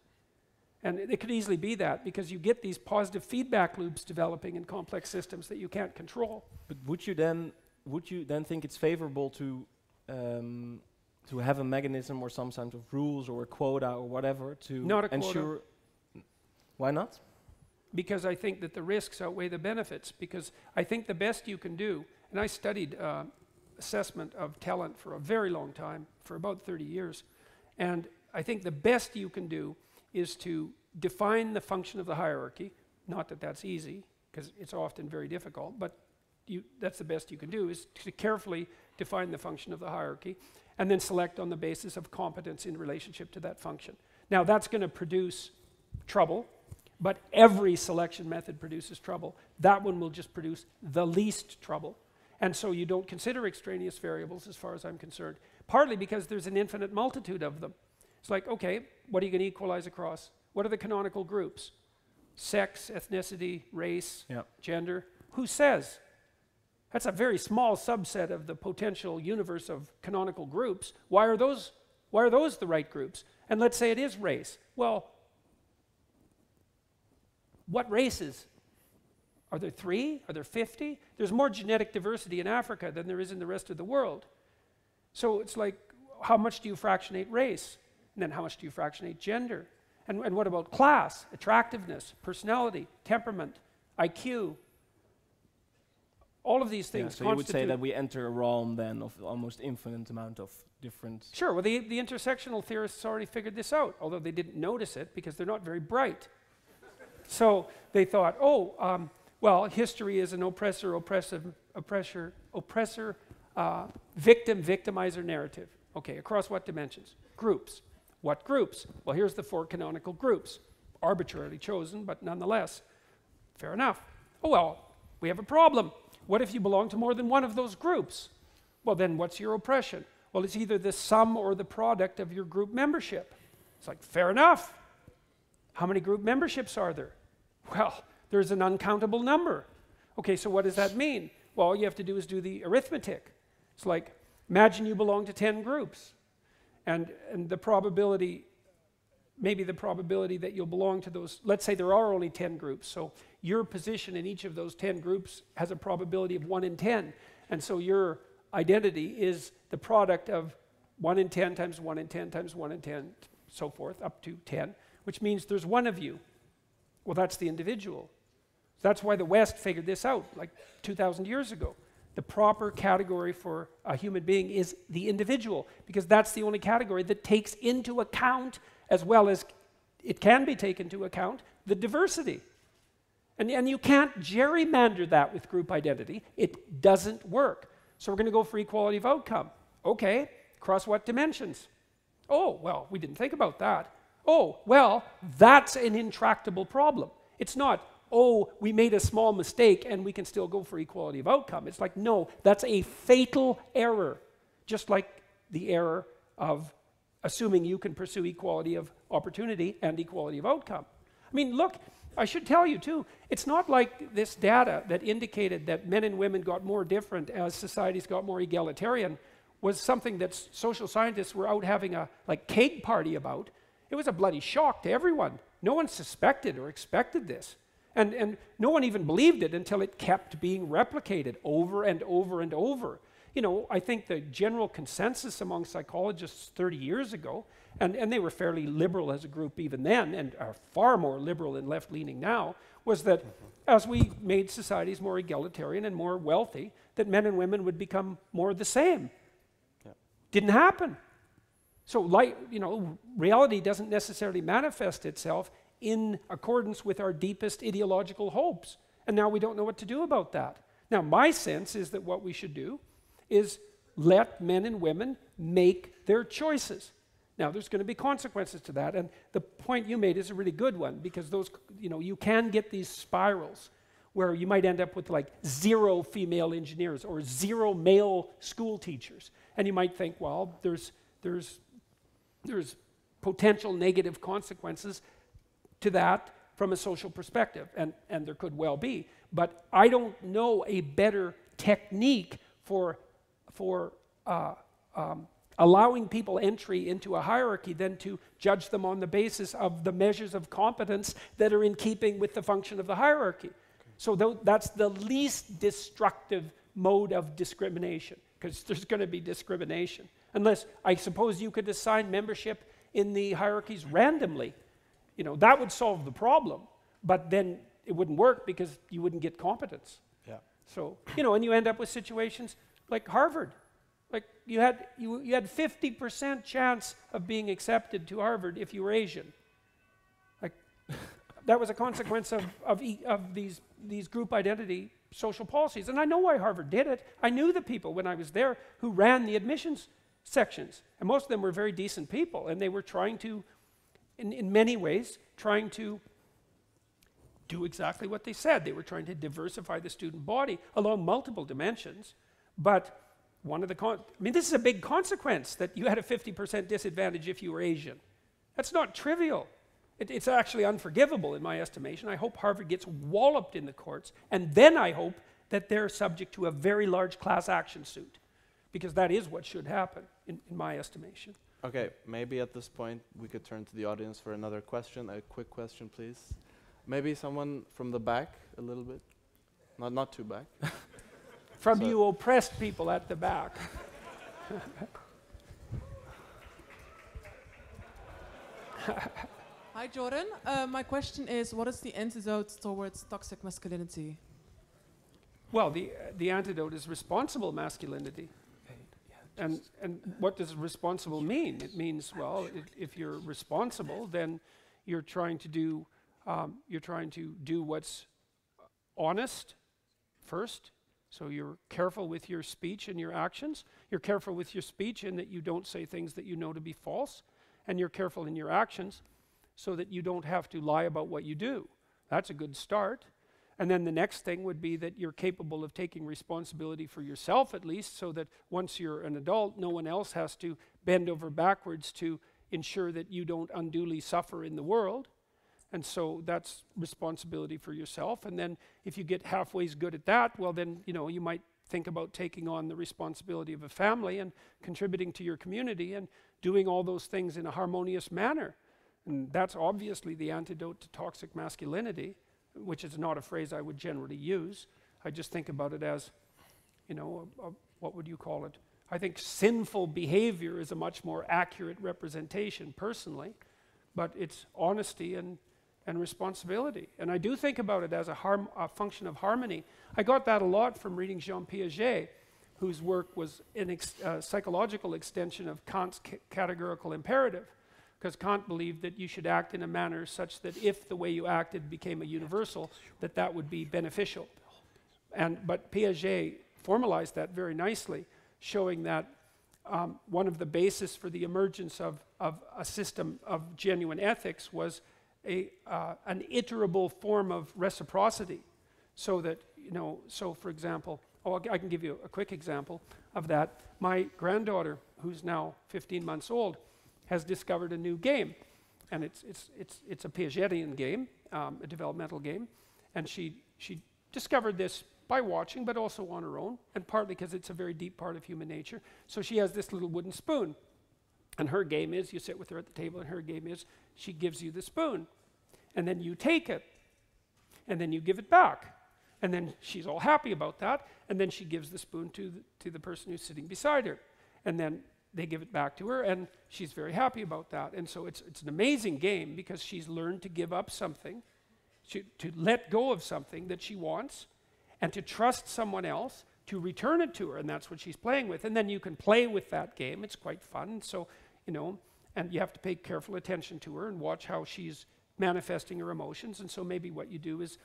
And it could easily be that, because you get these positive feedback loops developing in complex systems that you can't control. But would you then, would you then think it's favorable to, um, to have a mechanism or some sort of rules or a quota or whatever to not a ensure? Quota. Why not? Because I think that the risks outweigh the benefits, because I think the best you can do, and I studied uh, assessment of talent for a very long time, for about thirty years, and I think the best you can do is to define the function of the hierarchy. Not that that's easy, because it's often very difficult, but you, that's the best you can do, is to carefully define the function of the hierarchy, and then select on the basis of competence in relationship to that function. Now, that's going to produce trouble, but every selection method produces trouble. That one will just produce the least trouble. And so you don't consider extraneous variables, as far as I'm concerned, partly because there's an infinite multitude of them. It's like, okay, what are you going to equalize across? What are the canonical groups? Sex, ethnicity, race, yep. Gender. Who says? That's a very small subset of the potential universe of canonical groups. Why are those, why are those the right groups? And let's say it is race. Well, what races? Are there three? Are there fifty? There's more genetic diversity in Africa than there is in the rest of the world. So it's like, how much do you fractionate race? And then how much do you fractionate gender? And, and what about class, attractiveness, personality, temperament, I Q? All of these things. Yeah, so you would say that we enter a realm then of almost infinite amount of different... Sure, well the, the intersectional theorists already figured this out, although they didn't notice it because they're not very bright. So they thought, oh, um, well, history is an oppressor, oppressive, oppressor, oppressor, uh, victim, victimizer narrative. Okay, across what dimensions? Groups. What groups? Well, here's the four canonical groups, arbitrarily chosen, but nonetheless. Fair enough. Oh, well, we have a problem. What if you belong to more than one of those groups? Well, then what's your oppression? Well, it's either the sum or the product of your group membership. It's like, fair enough. How many group memberships are there? Well, there's an uncountable number. Okay, so what does that mean? Well, all you have to do is do the arithmetic. It's like, imagine you belong to ten groups. And, and the probability, maybe the probability that you'll belong to those, let's say there are only ten groups, so your position in each of those ten groups has a probability of one in ten. And so your identity is the product of one in ten times one in ten times one in ten, so forth, up to ten, which means there's one of you. Well, that's the individual. That's why the West figured this out like two thousand years ago. The proper category for a human being is the individual, because that's the only category that takes into account, as well as it can be taken into account, the diversity. And, and you can't gerrymander that with group identity. It doesn't work. So we're going to go for equality of outcome. Okay, across what dimensions? Oh, well, we didn't think about that. Oh, well, that's an intractable problem. It's not, oh, we made a small mistake and we can still go for equality of outcome. It's like, no, that's a fatal error, just like the error of assuming you can pursue equality of opportunity and equality of outcome. I mean, look, I should tell you too, it's not like this data that indicated that men and women got more different as societies got more egalitarian was something that social scientists were out having a like cake party about. It was a bloody shock to everyone. No one suspected or expected this. And, and no one even believed it until it kept being replicated over and over and over. You know, I think the general consensus among psychologists thirty years ago, and, and they were fairly liberal as a group even then, and are far more liberal and left-leaning now, was that as we made societies more egalitarian and more wealthy, that men and women would become more the same. Yeah. Didn't happen. So, light, you know, reality doesn't necessarily manifest itself in accordance with our deepest ideological hopes. And now we don't know what to do about that. Now, my sense is that what we should do is let men and women make their choices. Now, there's going to be consequences to that. And the point you made is a really good one, because those, you know, you can get these spirals where you might end up with like zero female engineers or zero male school teachers. And you might think, well, there's There's, there's potential negative consequences to that from a social perspective, and, and there could well be. But I don't know a better technique for, for uh, um, allowing people entry into a hierarchy than to judge them on the basis of the measures of competence that are in keeping with the function of the hierarchy. Okay. So th that's the least destructive mode of discrimination, because there's going to be discrimination. Unless, I suppose you could assign membership in the hierarchies randomly. You know, that would solve the problem, but then it wouldn't work because you wouldn't get competence. Yeah. So, you know, and you end up with situations like Harvard. Like, you had, you, you had fifty percent chance of being accepted to Harvard if you were Asian. Like, that was a consequence of, of, e of these, these group identity social policies. And I know why Harvard did it. I knew the people when I was there who ran the admissions sections, and most of them were very decent people, and they were trying to, in, in many ways, trying to do exactly what they said. They were trying to diversify the student body along multiple dimensions, but one of the, con I mean, this is a big consequence that you had a fifty percent disadvantage if you were Asian. That's not trivial. It, it's actually unforgivable in my estimation. I hope Harvard gets walloped in the courts, and then I hope that they're subject to a very large class action suit, because that is what should happen, in, in my estimation. Okay, maybe at this point we could turn to the audience for another question, a quick question, please. Maybe someone from the back, a little bit. Not, not too back. From so you oppressed people at the back. Hi, Jordan. Uh, my question is, what is the antidote towards toxic masculinity? Well, the, uh, the antidote is responsible masculinity. And, and what does responsible mean? It means, well, it, if you're responsible, then you're trying to do, um, you're trying to do what's honest first. So you're careful with your speech and your actions. You're careful with your speech in that you don't say things that you know to be false. And you're careful in your actions so that you don't have to lie about what you do. That's a good start. And then the next thing would be that you're capable of taking responsibility for yourself, at least, so that once you're an adult, no one else has to bend over backwards to ensure that you don't unduly suffer in the world. And so that's responsibility for yourself. And then if you get halfway good at that, well then, you know, you might think about taking on the responsibility of a family and contributing to your community and doing all those things in a harmonious manner. And that's obviously the antidote to toxic masculinity, which is not a phrase I would generally use. I just think about it as, you know, a, a, what would you call it? I think sinful behavior is a much more accurate representation, personally, but it's honesty and, and responsibility. And I do think about it as a, harm, a function of harmony. I got that a lot from reading Jean Piaget, whose work was a ex uh, psychological extension of Kant's c categorical imperative, because Kant believed that you should act in a manner such that if the way you acted became a universal, that that would be beneficial. And, but Piaget formalized that very nicely, showing that um, one of the basis for the emergence of, of a system of genuine ethics was a, uh, an iterable form of reciprocity, so that, you know, so for example, oh, I can give you a quick example of that. My granddaughter, who's now fifteen months old, has discovered a new game, and it's, it's, it's, it's a Piagetian game, um, a developmental game, and she, she discovered this by watching, but also on her own, and partly because it's a very deep part of human nature. So she has this little wooden spoon, and her game is, you sit with her at the table, and her game is, she gives you the spoon, and then you take it, and then you give it back. And then she's all happy about that, and then she gives the spoon to the, to the person who's sitting beside her. And then they give it back to her, and she's very happy about that. And so it's, it's an amazing game, because she's learned to give up something, to, to let go of something that she wants, and to trust someone else to return it to her, and that's what she's playing with. And then you can play with that game, it's quite fun, so, you know, and you have to pay careful attention to her and watch how she's manifesting her emotions, and so maybe what you do is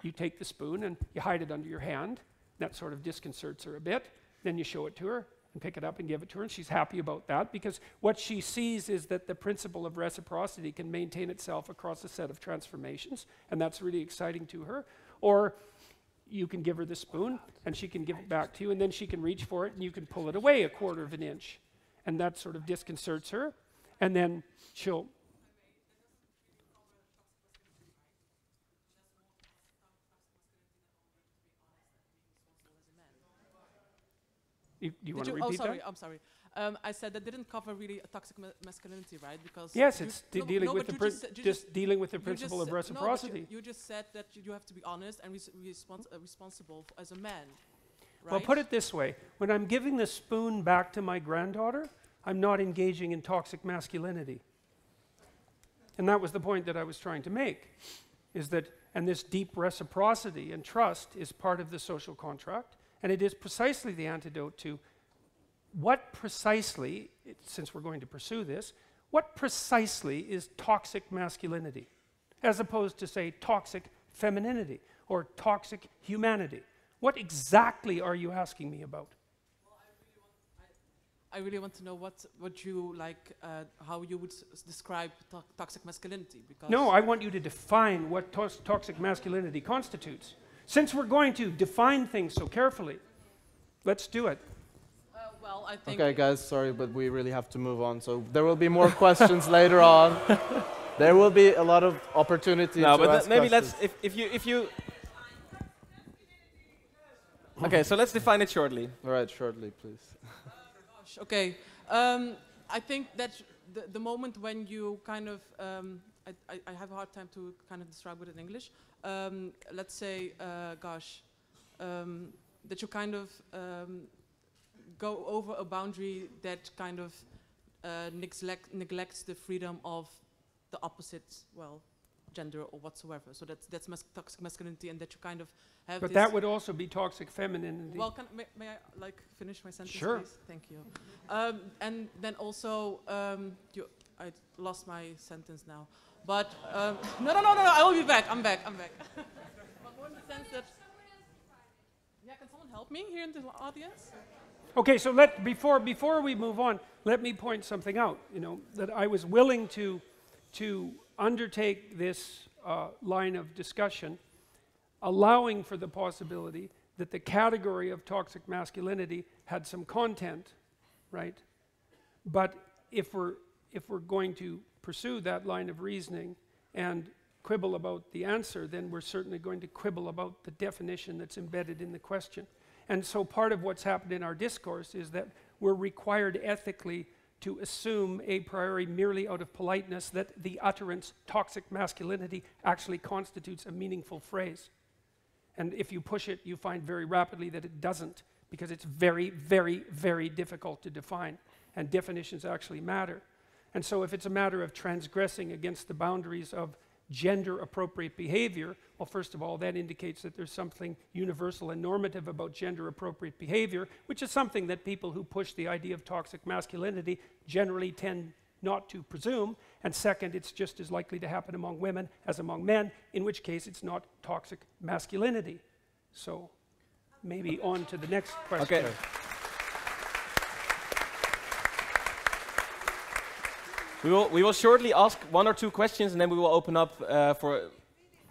you take the spoon and you hide it under your hand. That sort of disconcerts her a bit. Then you show it to her and pick it up and give it to her, and she's happy about that, because what she sees is that the principle of reciprocity can maintain itself across a set of transformations, and that's really exciting to her. Or you can give her the spoon and she can give it back to you, and then she can reach for it and you can pull it away a quarter of an inch, and that sort of disconcerts her, and then she'll... You, you want to repeat oh, sorry, that? I'm sorry. Um, I said that didn't cover really a toxic ma masculinity, right? Because yes, it's de no, dealing no, with the just, just, just dealing with the principle of reciprocity. No, you, you just said that you have to be honest and res respons uh, responsible f as a man. Right? Well, put it this way: when I'm giving the spoon back to my granddaughter, I'm not engaging in toxic masculinity, and that was the point that I was trying to make: is that and this deep reciprocity and trust is part of the social contract. And it is precisely the antidote to what precisely, it, since we're going to pursue this, what precisely is toxic masculinity, as opposed to, say, toxic femininity or toxic humanity? What exactly are you asking me about? Well, I, really want, I, I really want to know what, what you like, uh, how you would s describe to toxic masculinity. Because no, I want you to define what to toxic masculinity constitutes. Since we're going to define things so carefully, let's do it. Uh, well, I think okay, guys, sorry, but we really have to move on. So there will be more questions later on. There will be a lot of opportunity no, to but ask maybe questions. let's, if, if you, if you... Okay, so let's define it shortly. All right, shortly, please. Oh, gosh, okay. Um, I think that the, the moment when you kind of, um, I, I, I have a hard time to kind of describe it in English. Um, let's say, uh, gosh, um, that you kind of um, go over a boundary that kind of uh, neglect, neglects the freedom of the opposite, well, gender or whatsoever. So that's, that's mas toxic masculinity, and that you kind of have But that would also be toxic femininity. Well, can, may, may I like finish my sentence, sure. please? Thank you. um, and then also, um, you, I lost my sentence now. But um, no, no, no, no, no! I will be back. I'm back. I'm back. But more in the sense that, yeah, can someone help me here in the audience? Okay, so let before before we move on, let me point something out. You know that I was willing to to undertake this uh, line of discussion, allowing for the possibility that the category of toxic masculinity had some content, right? But if we're if we're going to pursue that line of reasoning and quibble about the answer, then we're certainly going to quibble about the definition that's embedded in the question. And so part of what's happened in our discourse is that we're required ethically to assume a priori, merely out of politeness, that the utterance toxic masculinity actually constitutes a meaningful phrase. And if you push it, you find very rapidly that it doesn't, because it's very, very, very difficult to define, and definitions actually matter. And so if it's a matter of transgressing against the boundaries of gender-appropriate behavior, well, first of all, that indicates that there's something universal and normative about gender-appropriate behavior, which is something that people who push the idea of toxic masculinity generally tend not to presume. And second, it's just as likely to happen among women as among men, in which case it's not toxic masculinity. So maybe on to the next question. Okay. We will, we will shortly ask one or two questions, and then we will open up uh, for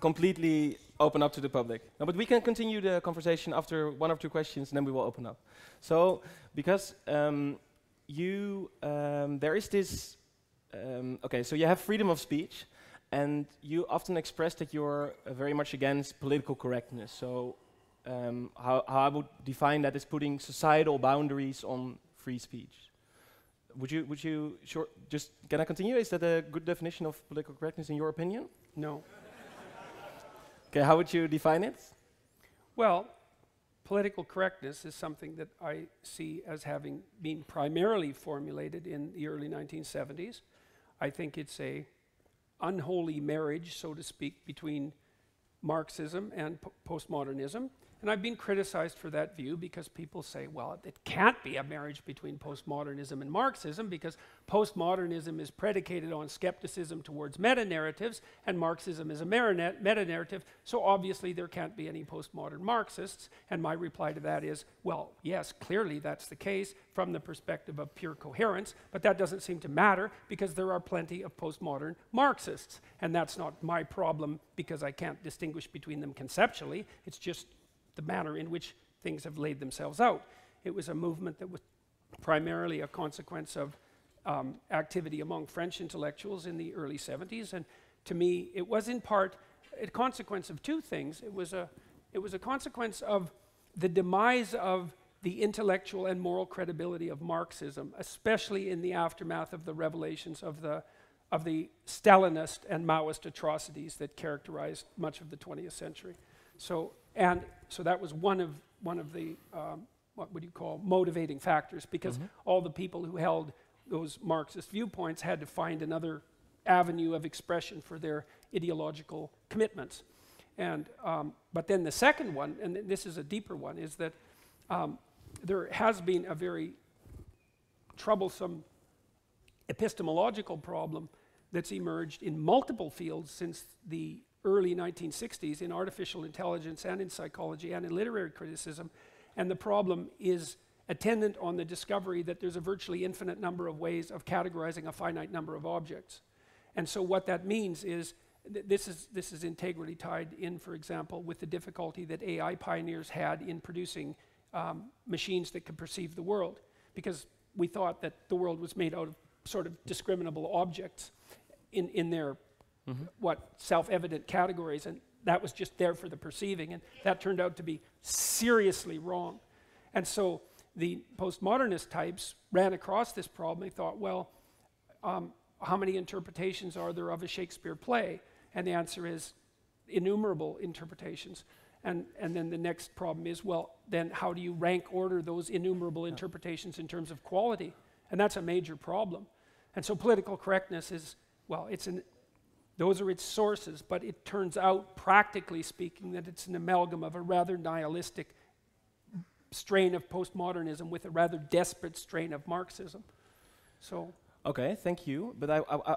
completely open up to the public. No, but we can continue the conversation after one or two questions, and then we will open up. So, because um, you, um, there is this, um, okay, so you have freedom of speech, and you often express that you're uh, very much against political correctness. So, um, how, how I would define that is putting societal boundaries on free speech. Would you, would you, short, just, can I continue? Is that a good definition of political correctness in your opinion? No. Okay, how would you define it? Well, political correctness is something that I see as having been primarily formulated in the early nineteen seventies. I think it's a unholy marriage, so to speak, between Marxism and po postmodernism. And I've been criticized for that view because people say, well, it can't be a marriage between postmodernism and Marxism because postmodernism is predicated on skepticism towards meta-narratives and Marxism is a meta-narrative, so obviously there can't be any postmodern Marxists. And my reply to that is, well, yes, clearly that's the case from the perspective of pure coherence, but that doesn't seem to matter because there are plenty of postmodern Marxists. And that's not my problem because I can't distinguish between them conceptually. It's just the manner in which things have laid themselves out. It was a movement that was primarily a consequence of um, activity among French intellectuals in the early seventies, and to me it was in part a consequence of two things. It was a, it was a consequence of the demise of the intellectual and moral credibility of Marxism, especially in the aftermath of the revelations of the, of the Stalinist and Maoist atrocities that characterized much of the twentieth century. So, and so that was one of, one of the, um, what would you call, motivating factors, because mm-hmm. all the people who held those Marxist viewpoints had to find another avenue of expression for their ideological commitments. And, um, but then the second one, and th this is a deeper one, is that um, there has been a very troublesome epistemological problem that's emerged in multiple fields since the early nineteen sixties in artificial intelligence and in psychology and in literary criticism, and the problem is attendant on the discovery that there's a virtually infinite number of ways of categorizing a finite number of objects. And so what that means is, th this is, this is integrally tied in, for example, with the difficulty that A I pioneers had in producing um, machines that could perceive the world, because we thought that the world was made out of sort of discriminable objects in, in their Mm-hmm. what self-evident categories, and that was just there for the perceiving, and that turned out to be seriously wrong. And so the postmodernist types ran across this problem. They thought, well, um, how many interpretations are there of a Shakespeare play? And the answer is innumerable interpretations. And, and then the next problem is, well, then how do you rank order those innumerable interpretations in terms of quality? And that's a major problem. And so political correctness is, well, it's an those are its sources, but it turns out, practically speaking, that it's an amalgam of a rather nihilistic strain of postmodernism with a rather desperate strain of Marxism. So, okay, thank you. But I, I, I,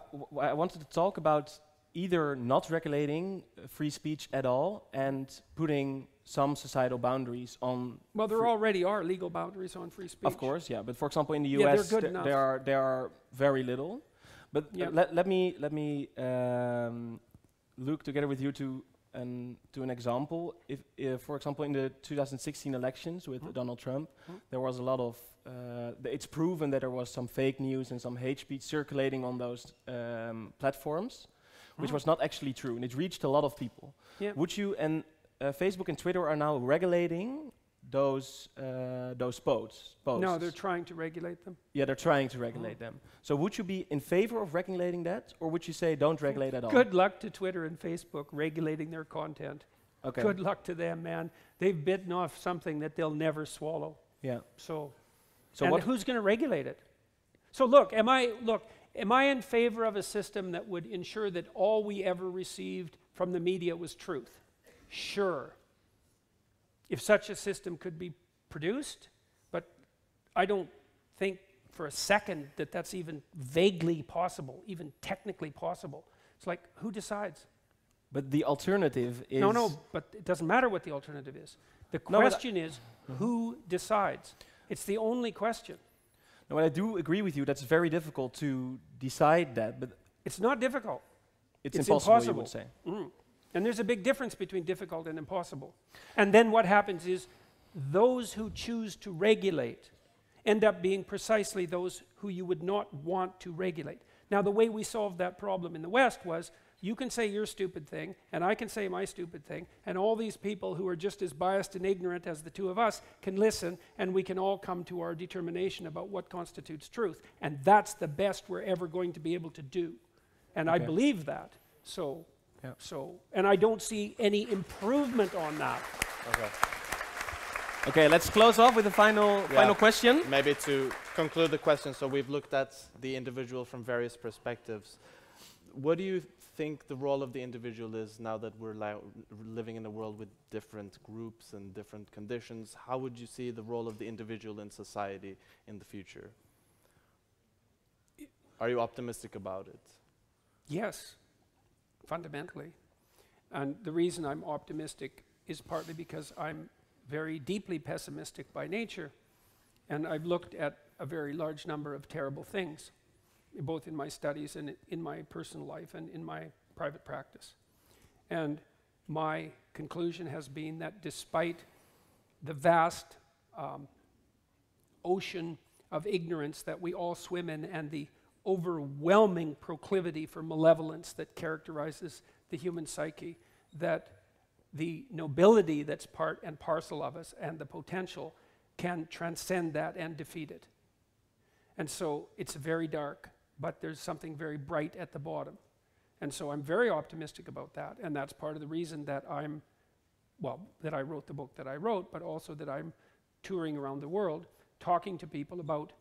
I wanted to talk about either not regulating free speech at all and putting some societal boundaries on. Well, there already are legal boundaries on free speech. Of course, yeah. But for example, in the yeah, U S, th there are there are very little. But yep. let, let me let me um, look together with you to an to an example. If, if for example, in the two thousand sixteen elections with mm. Donald Trump, mm. there was a lot of. Uh, th it's proven that there was some fake news and some hate speech circulating on those um, platforms, mm. which was not actually true, and it reached a lot of people. Yep. Would you and uh, Facebook and Twitter are now regulating those uh, those posts, posts. No, they're trying to regulate them. Yeah, they're trying to regulate mm-hmm. them. So would you be in favor of regulating that, or would you say don't regulate at all? Good luck to Twitter and Facebook regulating their content. Okay. Good luck to them, man. They've bitten off something that they'll never swallow. Yeah. So, so and what? Who's going to regulate it? So look, am I look, am I in favor of a system that would ensure that all we ever received from the media was truth? Sure. If such a system could be produced, but I don't think for a second that that's even vaguely possible, even technically possible. It's like, who decides? But the alternative is... No, no, but it doesn't matter what the alternative is. The question no, is, mm-hmm. who decides? It's the only question. No, and I do agree with you, that's very difficult to decide that, but... It's not difficult. It's, it's impossible, impossible, you would say. Mm. And there's a big difference between difficult and impossible. And then what happens is, those who choose to regulate end up being precisely those who you would not want to regulate. Now, the way we solved that problem in the West was, you can say your stupid thing, and I can say my stupid thing, and all these people who are just as biased and ignorant as the two of us can listen, and we can all come to our determination about what constitutes truth. And that's the best we're ever going to be able to do. And okay. I believe that. So, yeah. so, and I don't see any improvement on that. Okay. Okay, let's close off with a final, yeah. final question. Maybe to conclude the question, so we've looked at the individual from various perspectives. What do you think the role of the individual is now that we're li living in a world with different groups and different conditions? How would you see the role of the individual in society in the future? Are you optimistic about it? Yes, fundamentally. And the reason I'm optimistic is partly because I'm very deeply pessimistic by nature, and I've looked at a very large number of terrible things, both in my studies and in my personal life and in my private practice. And my conclusion has been that despite the vast um, ocean of ignorance that we all swim in and the overwhelming proclivity for malevolence that characterizes the human psyche, that the nobility that's part and parcel of us and the potential can transcend that and defeat it. And so it's very dark, but there's something very bright at the bottom. And so I'm very optimistic about that, and that's part of the reason that I'm, well, that I wrote the book that I wrote, but also that I'm touring around the world, talking to people about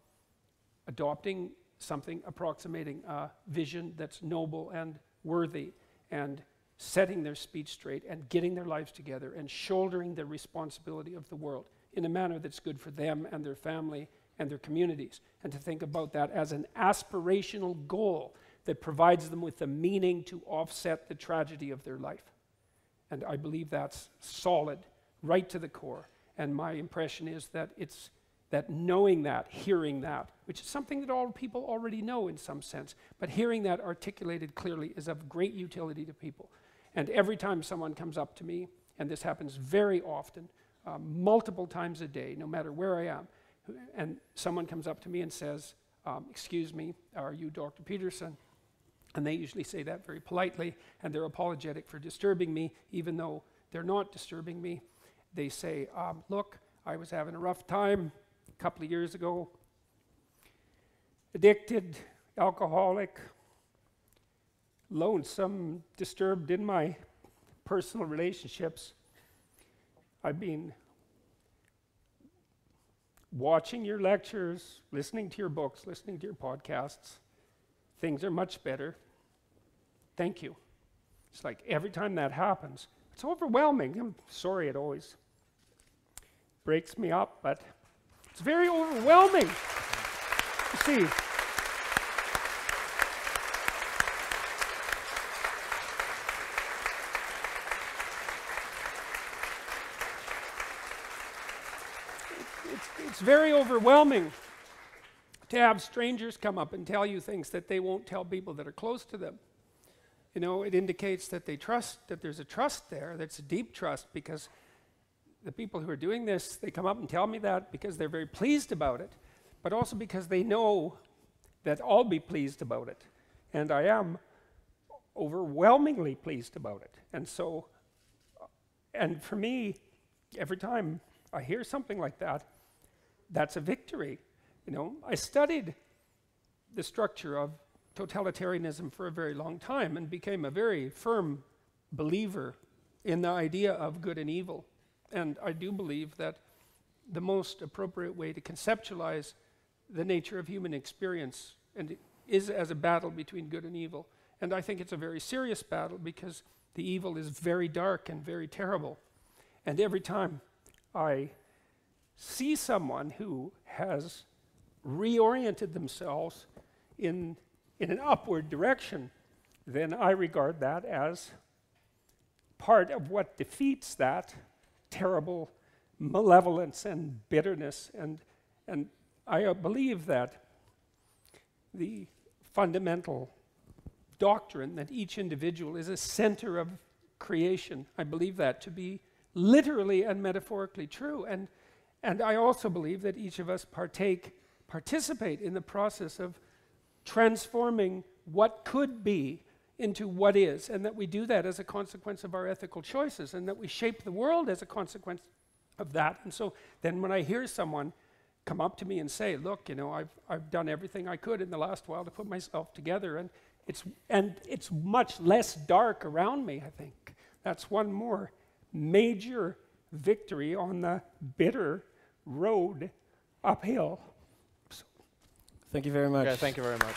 adopting something approximating a vision that's noble and worthy, and setting their speech straight and getting their lives together and shouldering the responsibility of the world in a manner that's good for them and their family and their communities, and to think about that as an aspirational goal that provides them with the meaning to offset the tragedy of their life. And I believe that's solid, right to the core, and my impression is that it's that knowing that, hearing that, which is something that all people already know in some sense, but hearing that articulated clearly is of great utility to people. And every time someone comes up to me, and this happens very often, uh, multiple times a day, no matter where I am, and someone comes up to me and says, um, excuse me, are you Doctor Peterson? And they usually say that very politely, and they're apologetic for disturbing me, even though they're not disturbing me. They say, um, look, I was having a rough time a couple of years ago, addicted, alcoholic, lonesome, disturbed in my personal relationships. I've been watching your lectures, listening to your books, listening to your podcasts. Things are much better. Thank you. It's like every time that happens, it's overwhelming. I'm sorry, it always breaks me up, but it's very overwhelming. You see. It's very overwhelming to have strangers come up and tell you things that they won't tell people that are close to them. You know, it indicates that they trust, that there's a trust there, that's a deep trust, because the people who are doing this, they come up and tell me that because they're very pleased about it, but also because they know that I'll be pleased about it. And I am overwhelmingly pleased about it. And so, and for me, every time I hear something like that, that's a victory. You know, I studied the structure of totalitarianism for a very long time and became a very firm believer in the idea of good and evil. And I do believe that the most appropriate way to conceptualize the nature of human experience, and is as a battle between good and evil. And I think it's a very serious battle, because the evil is very dark and very terrible. And every time I see someone who has reoriented themselves in, in an upward direction, then I regard that as part of what defeats that terrible malevolence and bitterness. And, and I uh, believe that the fundamental doctrine that each individual is a center of creation, I believe that to be literally and metaphorically true. And, and I also believe that each of us partake, participate in the process of transforming what could be into what is, and that we do that as a consequence of our ethical choices, and that we shape the world as a consequence of that. And so then when I hear someone come up to me and say, look, you know, I've, I've done everything I could in the last while to put myself together, and it's, and it's much less dark around me, I think. That's one more major victory on the bitter road uphill. So. Thank you very much. Yeah, thank you very much.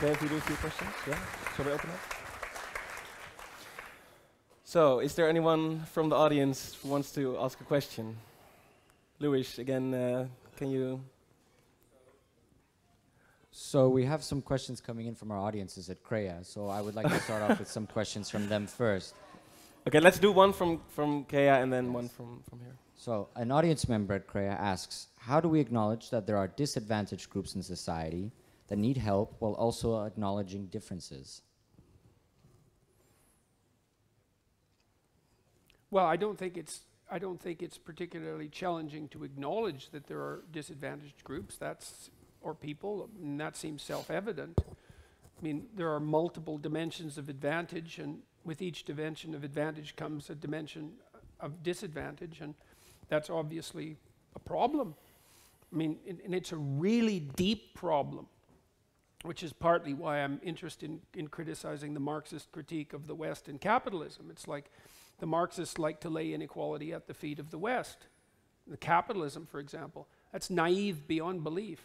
Dave, you do a few questions? Yeah? Shall we open up? So, is there anyone from the audience who wants to ask a question? Luis, again, uh, can you? So, we have some questions coming in from our audiences at K R E A, so I would like to start off with some questions from them first. Okay, let's do one from, from K R E A and then yes. one from, from here. So, an audience member at K R E A asks, how do we acknowledge that there are disadvantaged groups in society that need help while also acknowledging differences? Well, I don't think it's I don't think it's particularly challenging to acknowledge that there are disadvantaged groups, that's or people, and that seems self-evident. I mean, there are multiple dimensions of advantage, and with each dimension of advantage comes a dimension of disadvantage, and that's obviously a problem. I mean, and, and it's a really deep problem, which is partly why I'm interested in, in criticizing the Marxist critique of the West and capitalism. It's like the Marxists like to lay inequality at the feet of the West. The capitalism, for example, that's naive beyond belief.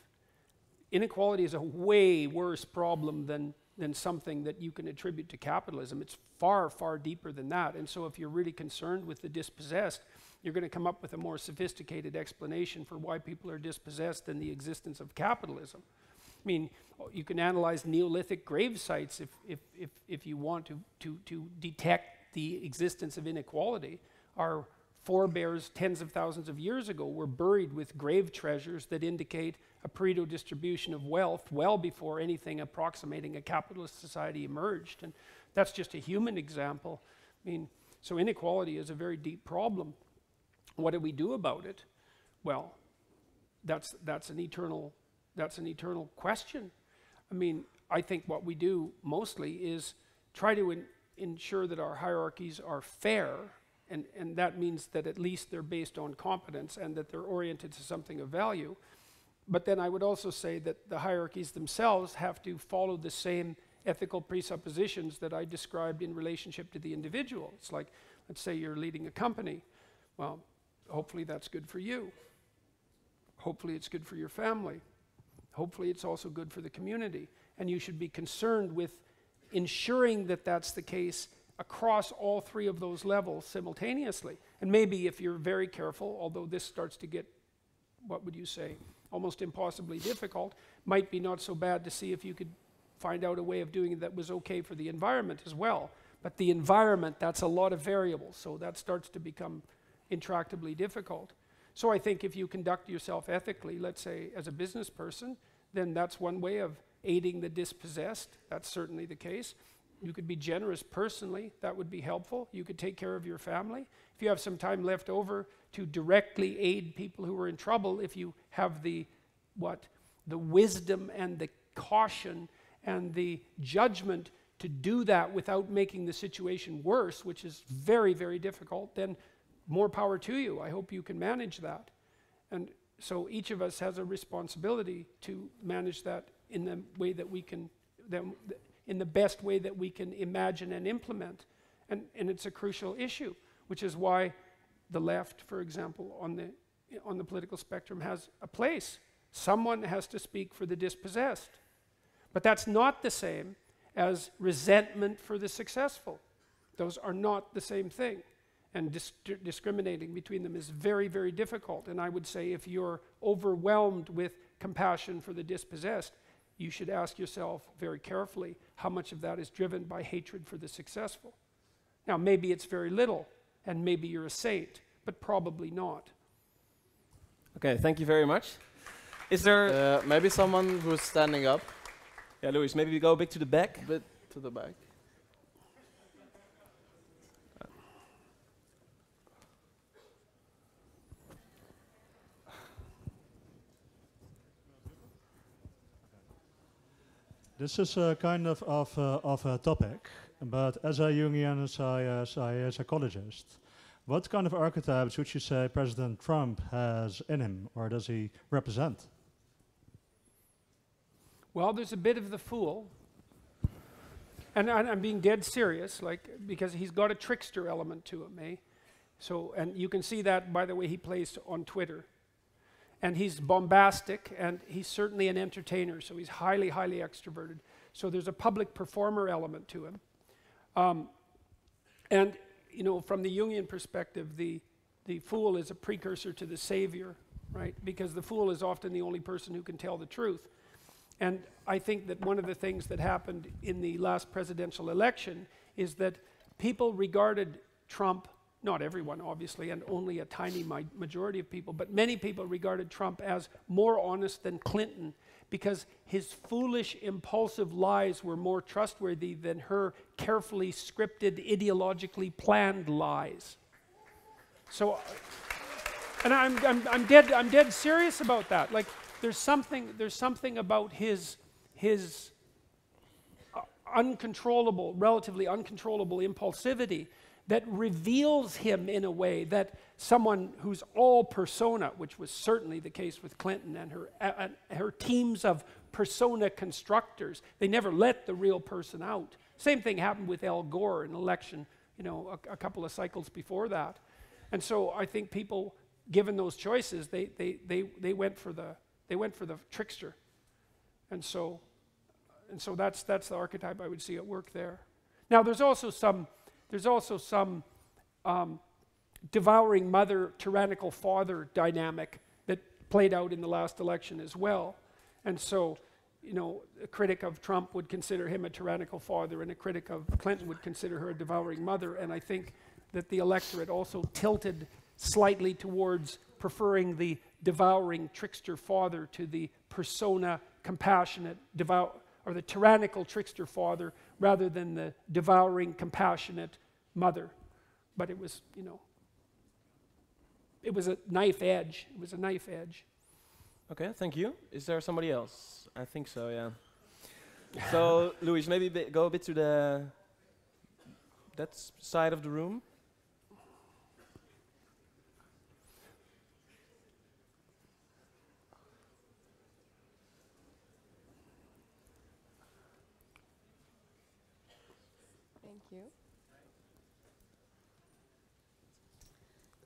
Inequality is a way worse problem than, than something that you can attribute to capitalism. It's far, far deeper than that. And so if you're really concerned with the dispossessed, you're going to come up with a more sophisticated explanation for why people are dispossessed than the existence of capitalism. I mean, you can analyze Neolithic grave sites if, if, if, if you want to, to, to detect the existence of inequality. Our forebears tens of thousands of years ago were buried with grave treasures that indicate a Pareto distribution of wealth well before anything approximating a capitalist society emerged. And that's just a human example. I mean, so inequality is a very deep problem. What do we do about it? Well, that's, that's an eternal That's an eternal question. I mean, I think what we do mostly is try to in, ensure that our hierarchies are fair, and, and that means that at least they're based on competence and that they're oriented to something of value. But then I would also say that the hierarchies themselves have to follow the same ethical presuppositions that I described in relationship to the individual. It's like, let's say you're leading a company. Well, hopefully that's good for you. Hopefully it's good for your family. Hopefully it's also good for the community. And you should be concerned with ensuring that that's the case across all three of those levels simultaneously. And maybe if you're very careful, although this starts to get, what would you say, almost impossibly difficult, might be not so bad to see if you could find out a way of doing it that was okay for the environment as well. But the environment, that's a lot of variables, so that starts to become intractably difficult. So I think if you conduct yourself ethically, let's say as a business person, then that's one way of aiding the dispossessed. That's certainly the case. You could be generous personally. That would be helpful. You could take care of your family. If you have some time left over to directly aid people who are in trouble, if you have the, what, the wisdom and the caution and the judgment to do that without making the situation worse, which is very, very difficult, then more power to you. I hope you can manage that. And so each of us has a responsibility to manage that in the way that we can, in the best way that we can imagine and implement. And, and it's a crucial issue, which is why the left, for example, on the, on the political spectrum has a place. Someone has to speak for the dispossessed. But that's not the same as resentment for the successful. Those are not the same thing. And dis discriminating between them is very, very difficult. And I would say if you're overwhelmed with compassion for the dispossessed, you should ask yourself very carefully how much of that is driven by hatred for the successful. Now, maybe it's very little, and maybe you're a saint, but probably not. Okay, thank you very much. Is there uh, maybe someone who's standing up? Yeah, Luis, maybe we go a bit to the back. A bit to the back. This is a kind of of, uh, of a topic, but as a Jungian, as a, as a psychologist, what kind of archetypes would you say President Trump has in him, or does he represent? Well, there's a bit of the fool, and, and I'm being dead serious, like, because he's got a trickster element to him, eh? So, and you can see that by the way he plays on Twitter. And he's bombastic, and he's certainly an entertainer, so he's highly, highly extroverted. So there's a public performer element to him. Um, and, you know, from the Jungian perspective, the, the fool is a precursor to the savior, right? Because the fool is often the only person who can tell the truth. And I think that one of the things that happened in the last presidential election is that people regarded Trump, not everyone, obviously, and only a tiny mi- majority of people, but many people regarded Trump as more honest than Clinton because his foolish, impulsive lies were more trustworthy than her carefully scripted, ideologically planned lies. So, and I'm, I'm, I'm, dead, I'm dead serious about that. Like, there's something, there's something about his, his uh, uncontrollable, relatively uncontrollable impulsivity that reveals him in a way that someone who's all persona, which was certainly the case with Clinton and her, uh, her teams of persona constructors, they never let the real person out. Same thing happened with Al Gore in election, you know, a, a couple of cycles before that. And so I think people, given those choices, they, they, they, they, went, for the, they went for the trickster. And so, and so that's, that's the archetype I would see at work there. Now there's also some There's also some um, devouring mother, tyrannical father dynamic that played out in the last election as well. And so, you know, a critic of Trump would consider him a tyrannical father, and a critic of Clinton would consider her a devouring mother. And I think that the electorate also tilted slightly towards preferring the devouring trickster father to the persona, compassionate, devout, or the tyrannical trickster father, rather than the devouring, compassionate mother. But it was, you know, it was a knife edge. It was a knife edge. Okay, thank you. Is there somebody else? I think so, yeah. So, Luis, maybe b go a bit to the that side of the room.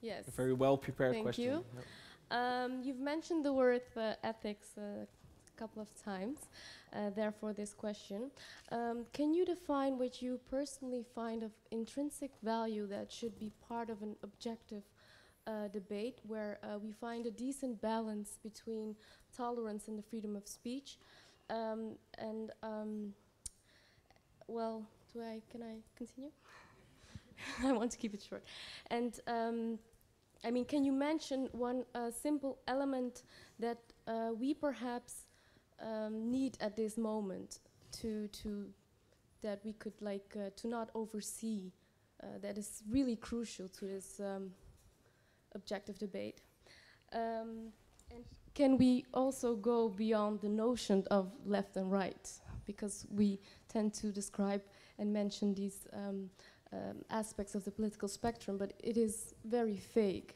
Yes. A very well-prepared question. Thank you. Yep. Um, you've mentioned the word uh, ethics uh, a couple of times, uh, therefore this question. Um, can you define what you personally find of intrinsic value that should be part of an objective uh, debate where uh, we find a decent balance between tolerance and the freedom of speech? Um, and, um, well, do I, can I continue? I want to keep it short. And um, I mean, can you mention one uh, simple element that uh, we perhaps um, need at this moment to to that we could like uh, to not oversee uh, that is really crucial to this um, objective debate? Um, and can we also go beyond the notion of left and right, because we tend to describe and mention these um, um, aspects of the political spectrum, but it is very vague.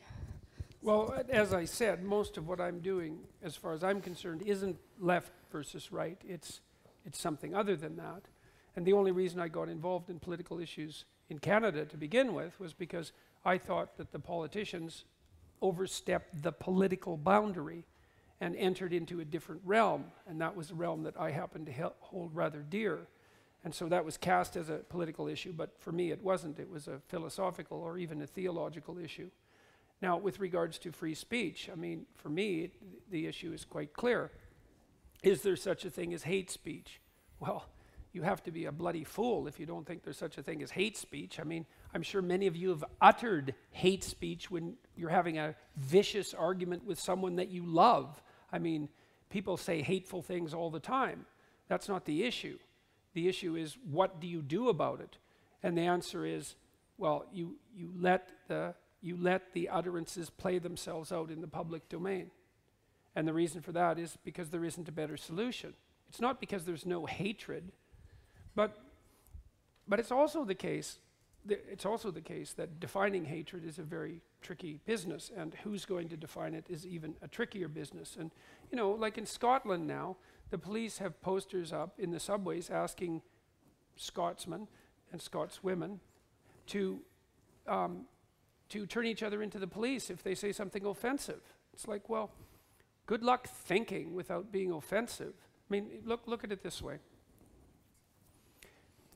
Well, as I said, most of what I'm doing, as far as I'm concerned, isn't left versus right. It's, it's something other than that. And the only reason I got involved in political issues in Canada to begin with was because I thought that the politicians overstepped the political boundary and entered into a different realm, and that was the realm that I happened to hold rather dear. And so that was cast as a political issue, but for me it wasn't. It was a philosophical or even a theological issue. Now, with regards to free speech, I mean, for me, it, the issue is quite clear. Is there such a thing as hate speech? Well, you have to be a bloody fool if you don't think there's such a thing as hate speech. I mean, I'm sure many of you have uttered hate speech when you're having a vicious argument with someone that you love. I mean, people say hateful things all the time. That's not the issue. The issue is, what do you do about it? And the answer is, well, you, you let the... you let the utterances play themselves out in the public domain. And the reason for that is because there isn't a better solution. It's not because there's no hatred, but, but it's also the case, th- it's also the case that defining hatred is a very tricky business, and who's going to define it is even a trickier business. And, you know, like in Scotland now, the police have posters up in the subways asking Scotsmen and Scotswomen to um, to turn each other into the police if they say something offensive. It's like, well, good luck thinking without being offensive. I mean, look, look at it this way.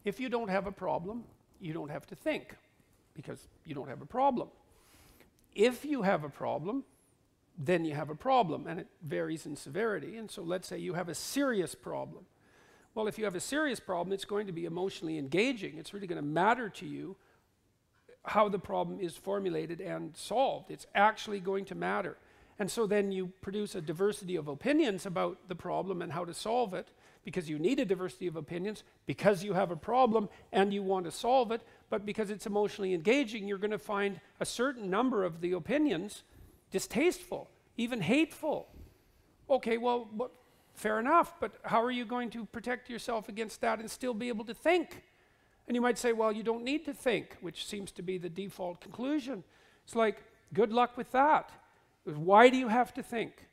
If you don't have a problem, you don't have to think, because you don't have a problem. If you have a problem, then you have a problem, and it varies in severity. And so let's say you have a serious problem. Well, if you have a serious problem, it's going to be emotionally engaging. It's really going to matter to you how the problem is formulated and solved. It's actually going to matter. And so then you produce a diversity of opinions about the problem and how to solve it, because you need a diversity of opinions, because you have a problem and you want to solve it, but because it's emotionally engaging, you're going to find a certain number of the opinions distasteful, even hateful. Okay, well, but fair enough, but how are you going to protect yourself against that and still be able to think? And you might say, well, you don't need to think, which seems to be the default conclusion. It's like, good luck with that. Why do you have to think?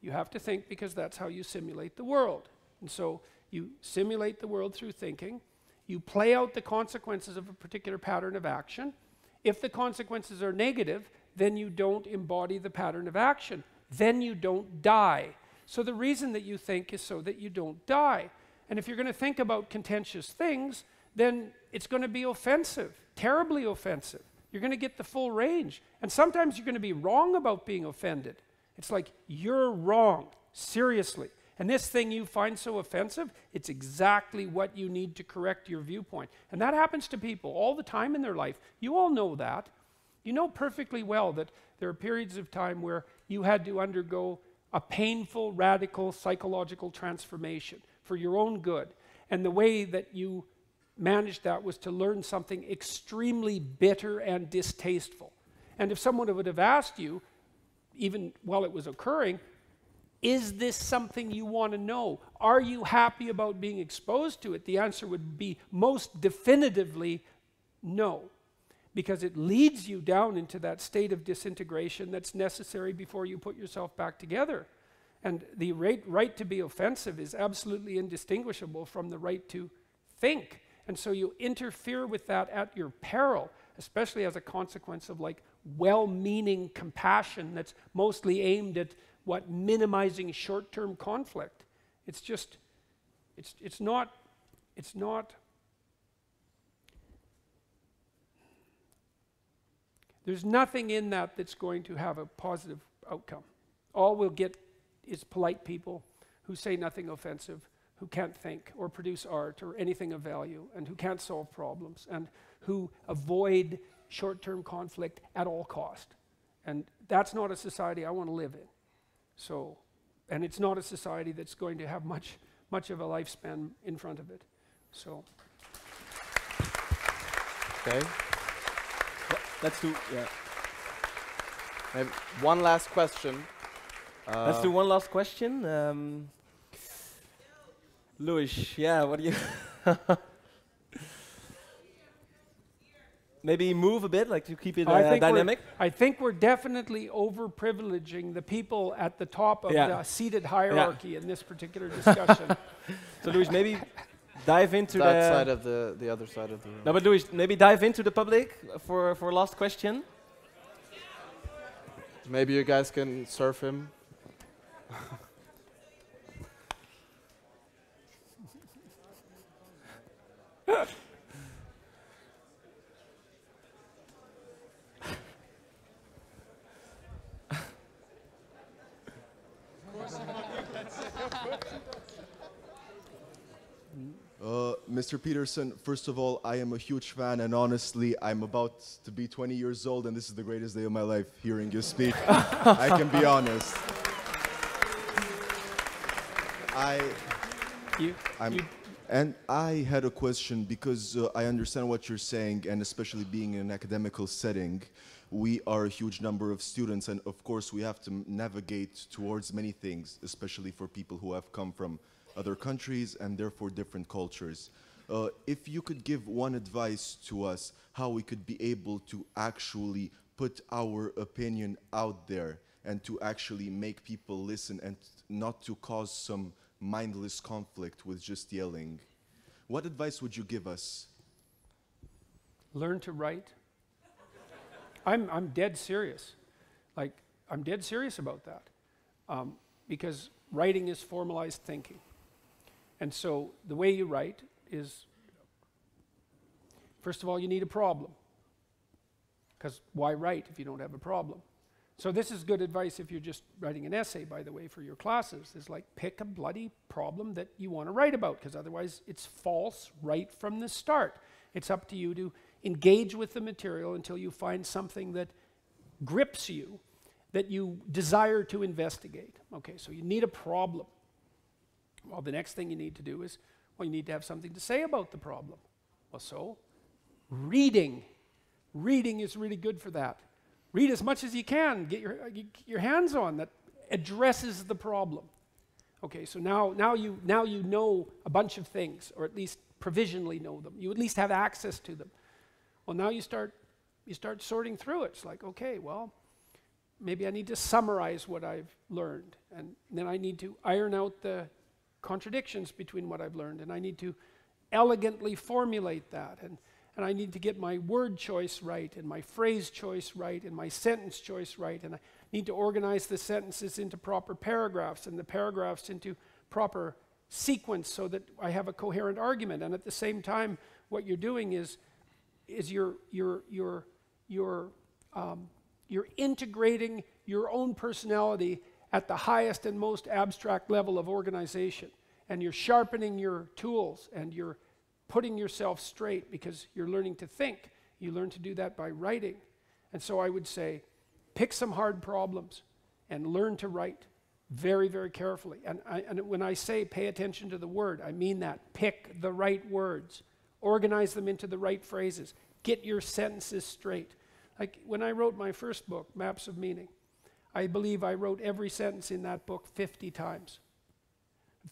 You have to think because that's how you simulate the world. And so you simulate the world through thinking. You play out the consequences of a particular pattern of action. If the consequences are negative, then you don't embody the pattern of action. Then you don't die. So the reason that you think is so that you don't die. And if you're going to think about contentious things, then it's going to be offensive, terribly offensive. You're going to get the full range. And sometimes you're going to be wrong about being offended. It's like, you're wrong, seriously. And this thing you find so offensive, it's exactly what you need to correct your viewpoint. And that happens to people all the time in their life. You all know that. You know perfectly well that there are periods of time where you had to undergo a painful, radical psychological transformation for your own good. And the way that you managed that was to learn something extremely bitter and distasteful. And if someone would have asked you, even while it was occurring, is this something you want to know? Are you happy about being exposed to it? The answer would be most definitively no, because it leads you down into that state of disintegration that's necessary before you put yourself back together. And the right, right to be offensive is absolutely indistinguishable from the right to think. And so you interfere with that at your peril, especially as a consequence of like well-meaning compassion that's mostly aimed at what, minimizing short-term conflict. It's just, it's, it's not, it's not, there's nothing in that that's going to have a positive outcome. All we'll get is polite people who say nothing offensive, who can't think or produce art or anything of value, and who can't solve problems, and who avoid short-term conflict at all cost. And that's not a society I want to live in. So, and it's not a society that's going to have much, much of a lifespan in front of it. So. Okay. Let's do, yeah. I have one last question. Uh, Let's do one last question. Um, Luis, yeah, what do you... maybe move a bit, like to keep it uh, I think dynamic? I think we're definitely overprivileging the people at the top of yeah. the seated hierarchy yeah. in this particular discussion. So Luis, maybe dive into that the side of the the other side of the room. No, but Luis, maybe dive into the public for for last question. Maybe you guys can surf him. Uh, Mister Peterson, first of all, I am a huge fan, and honestly, I'm about to be twenty years old, and this is the greatest day of my life, hearing you speak. I can be honest. I, you, I'm, you. And I had a question, because uh, I understand what you're saying, and especially being in an academical setting, we are a huge number of students, and of course, we have to navigate towards many things, especially for people who have come from other countries and therefore different cultures. Uh, if you could give one advice to us, how we could be able to actually put our opinion out there and to actually make people listen and not to cause some mindless conflict with just yelling. What advice would you give us? Learn to write. I'm, I'm dead serious. Like, I'm dead serious about that. Um, because writing is formalized thinking. And so the way you write is, first of all, you need a problem. Because why write if you don't have a problem? So this is good advice if you're just writing an essay, by the way, for your classes. It's like, pick a bloody problem that you want to write about, because otherwise it's false right from the start. It's up to you to engage with the material until you find something that grips you, that you desire to investigate. Okay, so you need a problem. Well, the next thing you need to do is, well, you need to have something to say about the problem. Well, so, reading. Reading is really good for that. Read as much as you can, get your, your hands on that addresses the problem. Okay, so now, now, you, now you know a bunch of things, or at least provisionally know them. You at least have access to them. Well, now you start, you start sorting through it. It's like, okay, well, maybe I need to summarize what I've learned, and then I need to iron out the contradictions between what I've learned, and I need to elegantly formulate that, and, and I need to get my word choice right, and my phrase choice right, and my sentence choice right, and I need to organize the sentences into proper paragraphs, and the paragraphs into proper sequence so that I have a coherent argument. And at the same time, what you're doing is, is you're, you're, you're, you're, um, you're integrating your own personality at the highest and most abstract level of organization. And you're sharpening your tools, and you're putting yourself straight because you're learning to think. You learn to do that by writing. And so I would say, pick some hard problems and learn to write very, very carefully. And, I, and when I say pay attention to the word, I mean that. Pick the right words. Organize them into the right phrases. Get your sentences straight. Like when I wrote my first book, Maps of Meaning, I believe I wrote every sentence in that book fifty times.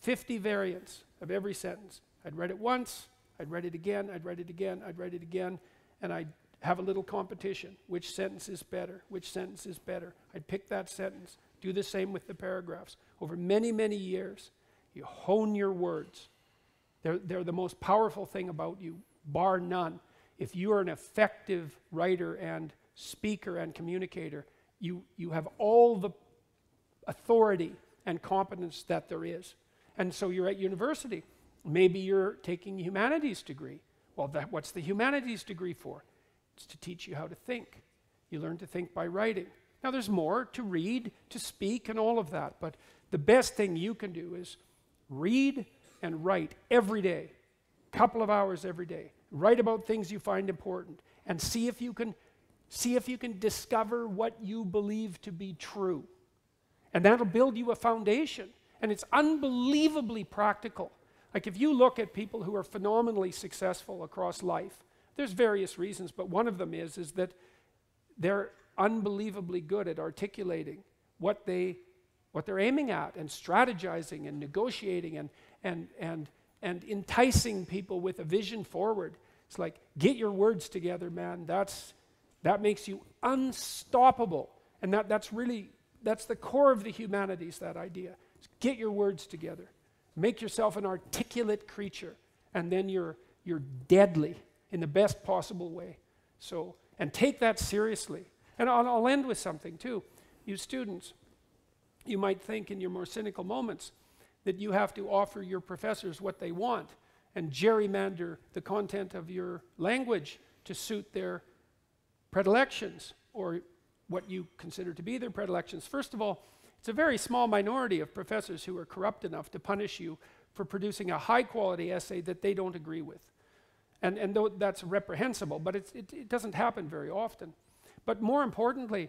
fifty variants of every sentence. I'd read it once, I'd read it again, I'd read it again, I'd read it again, and I'd have a little competition. Which sentence is better? Which sentence is better? I'd pick that sentence. Do the same with the paragraphs. Over many, many years, you hone your words. They're, they're the most powerful thing about you, bar none. If you are an effective writer and speaker and communicator, you, you have all the authority and competence that there is. And so you're at university. Maybe you're taking a humanities degree. Well, that, what's the humanities degree for? It's to teach you how to think. You learn to think by writing. Now, there's more to read, to speak, and all of that. But the best thing you can do is read and write every day, a couple of hours every day. Write about things you find important, and see if you can, see if you can discover what you believe to be true. And that'll build you a foundation. And it's unbelievably practical. Like if you look at people who are phenomenally successful across life, there's various reasons, but one of them is, is that they're unbelievably good at articulating what, they, what they're aiming at, and strategizing, and negotiating, and, and, and, and enticing people with a vision forward. It's like, get your words together, man. That's, that makes you unstoppable. And that, that's really, that's the core of the humanities, that idea. Get your words together. Make yourself an articulate creature. And then you're, you're deadly in the best possible way. So, and take that seriously. And I'll, I'll end with something too. You students, you might think in your more cynical moments that you have to offer your professors what they want and gerrymander the content of your language to suit their predilections or what you consider to be their predilections. First of all, it's a very small minority of professors who are corrupt enough to punish you for producing a high-quality essay that they don't agree with. And, and though that's reprehensible, but it's, it, it doesn't happen very often. But more importantly,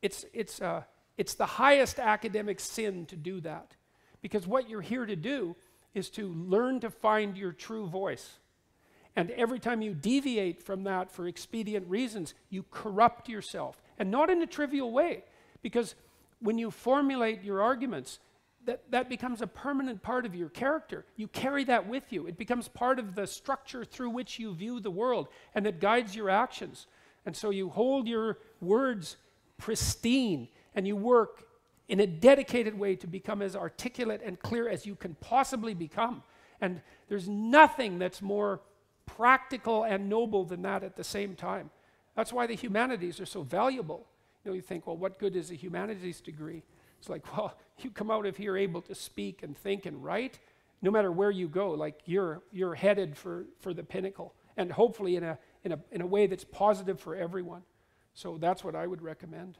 it's, it's, uh, it's the highest academic sin to do that. Because what you're here to do is to learn to find your true voice. And every time you deviate from that for expedient reasons, you corrupt yourself. And not in a trivial way, because when you formulate your arguments, that, that becomes a permanent part of your character. You carry that with you. It becomes part of the structure through which you view the world, and it guides your actions. And so you hold your words pristine, and you work in a dedicated way to become as articulate and clear as you can possibly become. And there's nothing that's more practical and noble than that at the same time. That's why the humanities are so valuable. You know, you think, well, what good is a humanities degree? It's like, well, you come out of here able to speak and think and write, no matter where you go, like you're, you're headed for, for the pinnacle, and hopefully in a, in, a, in a way that's positive for everyone. So that's what I would recommend.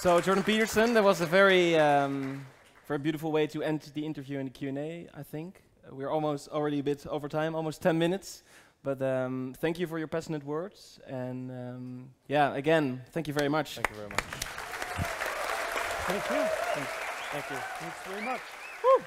So Jordan Peterson, that was a very, um, very beautiful way to end the interview and the Q and A, I think. Uh, we're almost already a bit over time, almost ten minutes. But um, thank you for your passionate words. And um, yeah, again, thank you very much. Thank you very much. Thank you. Thank you. Thank you. Thanks very much. Woo.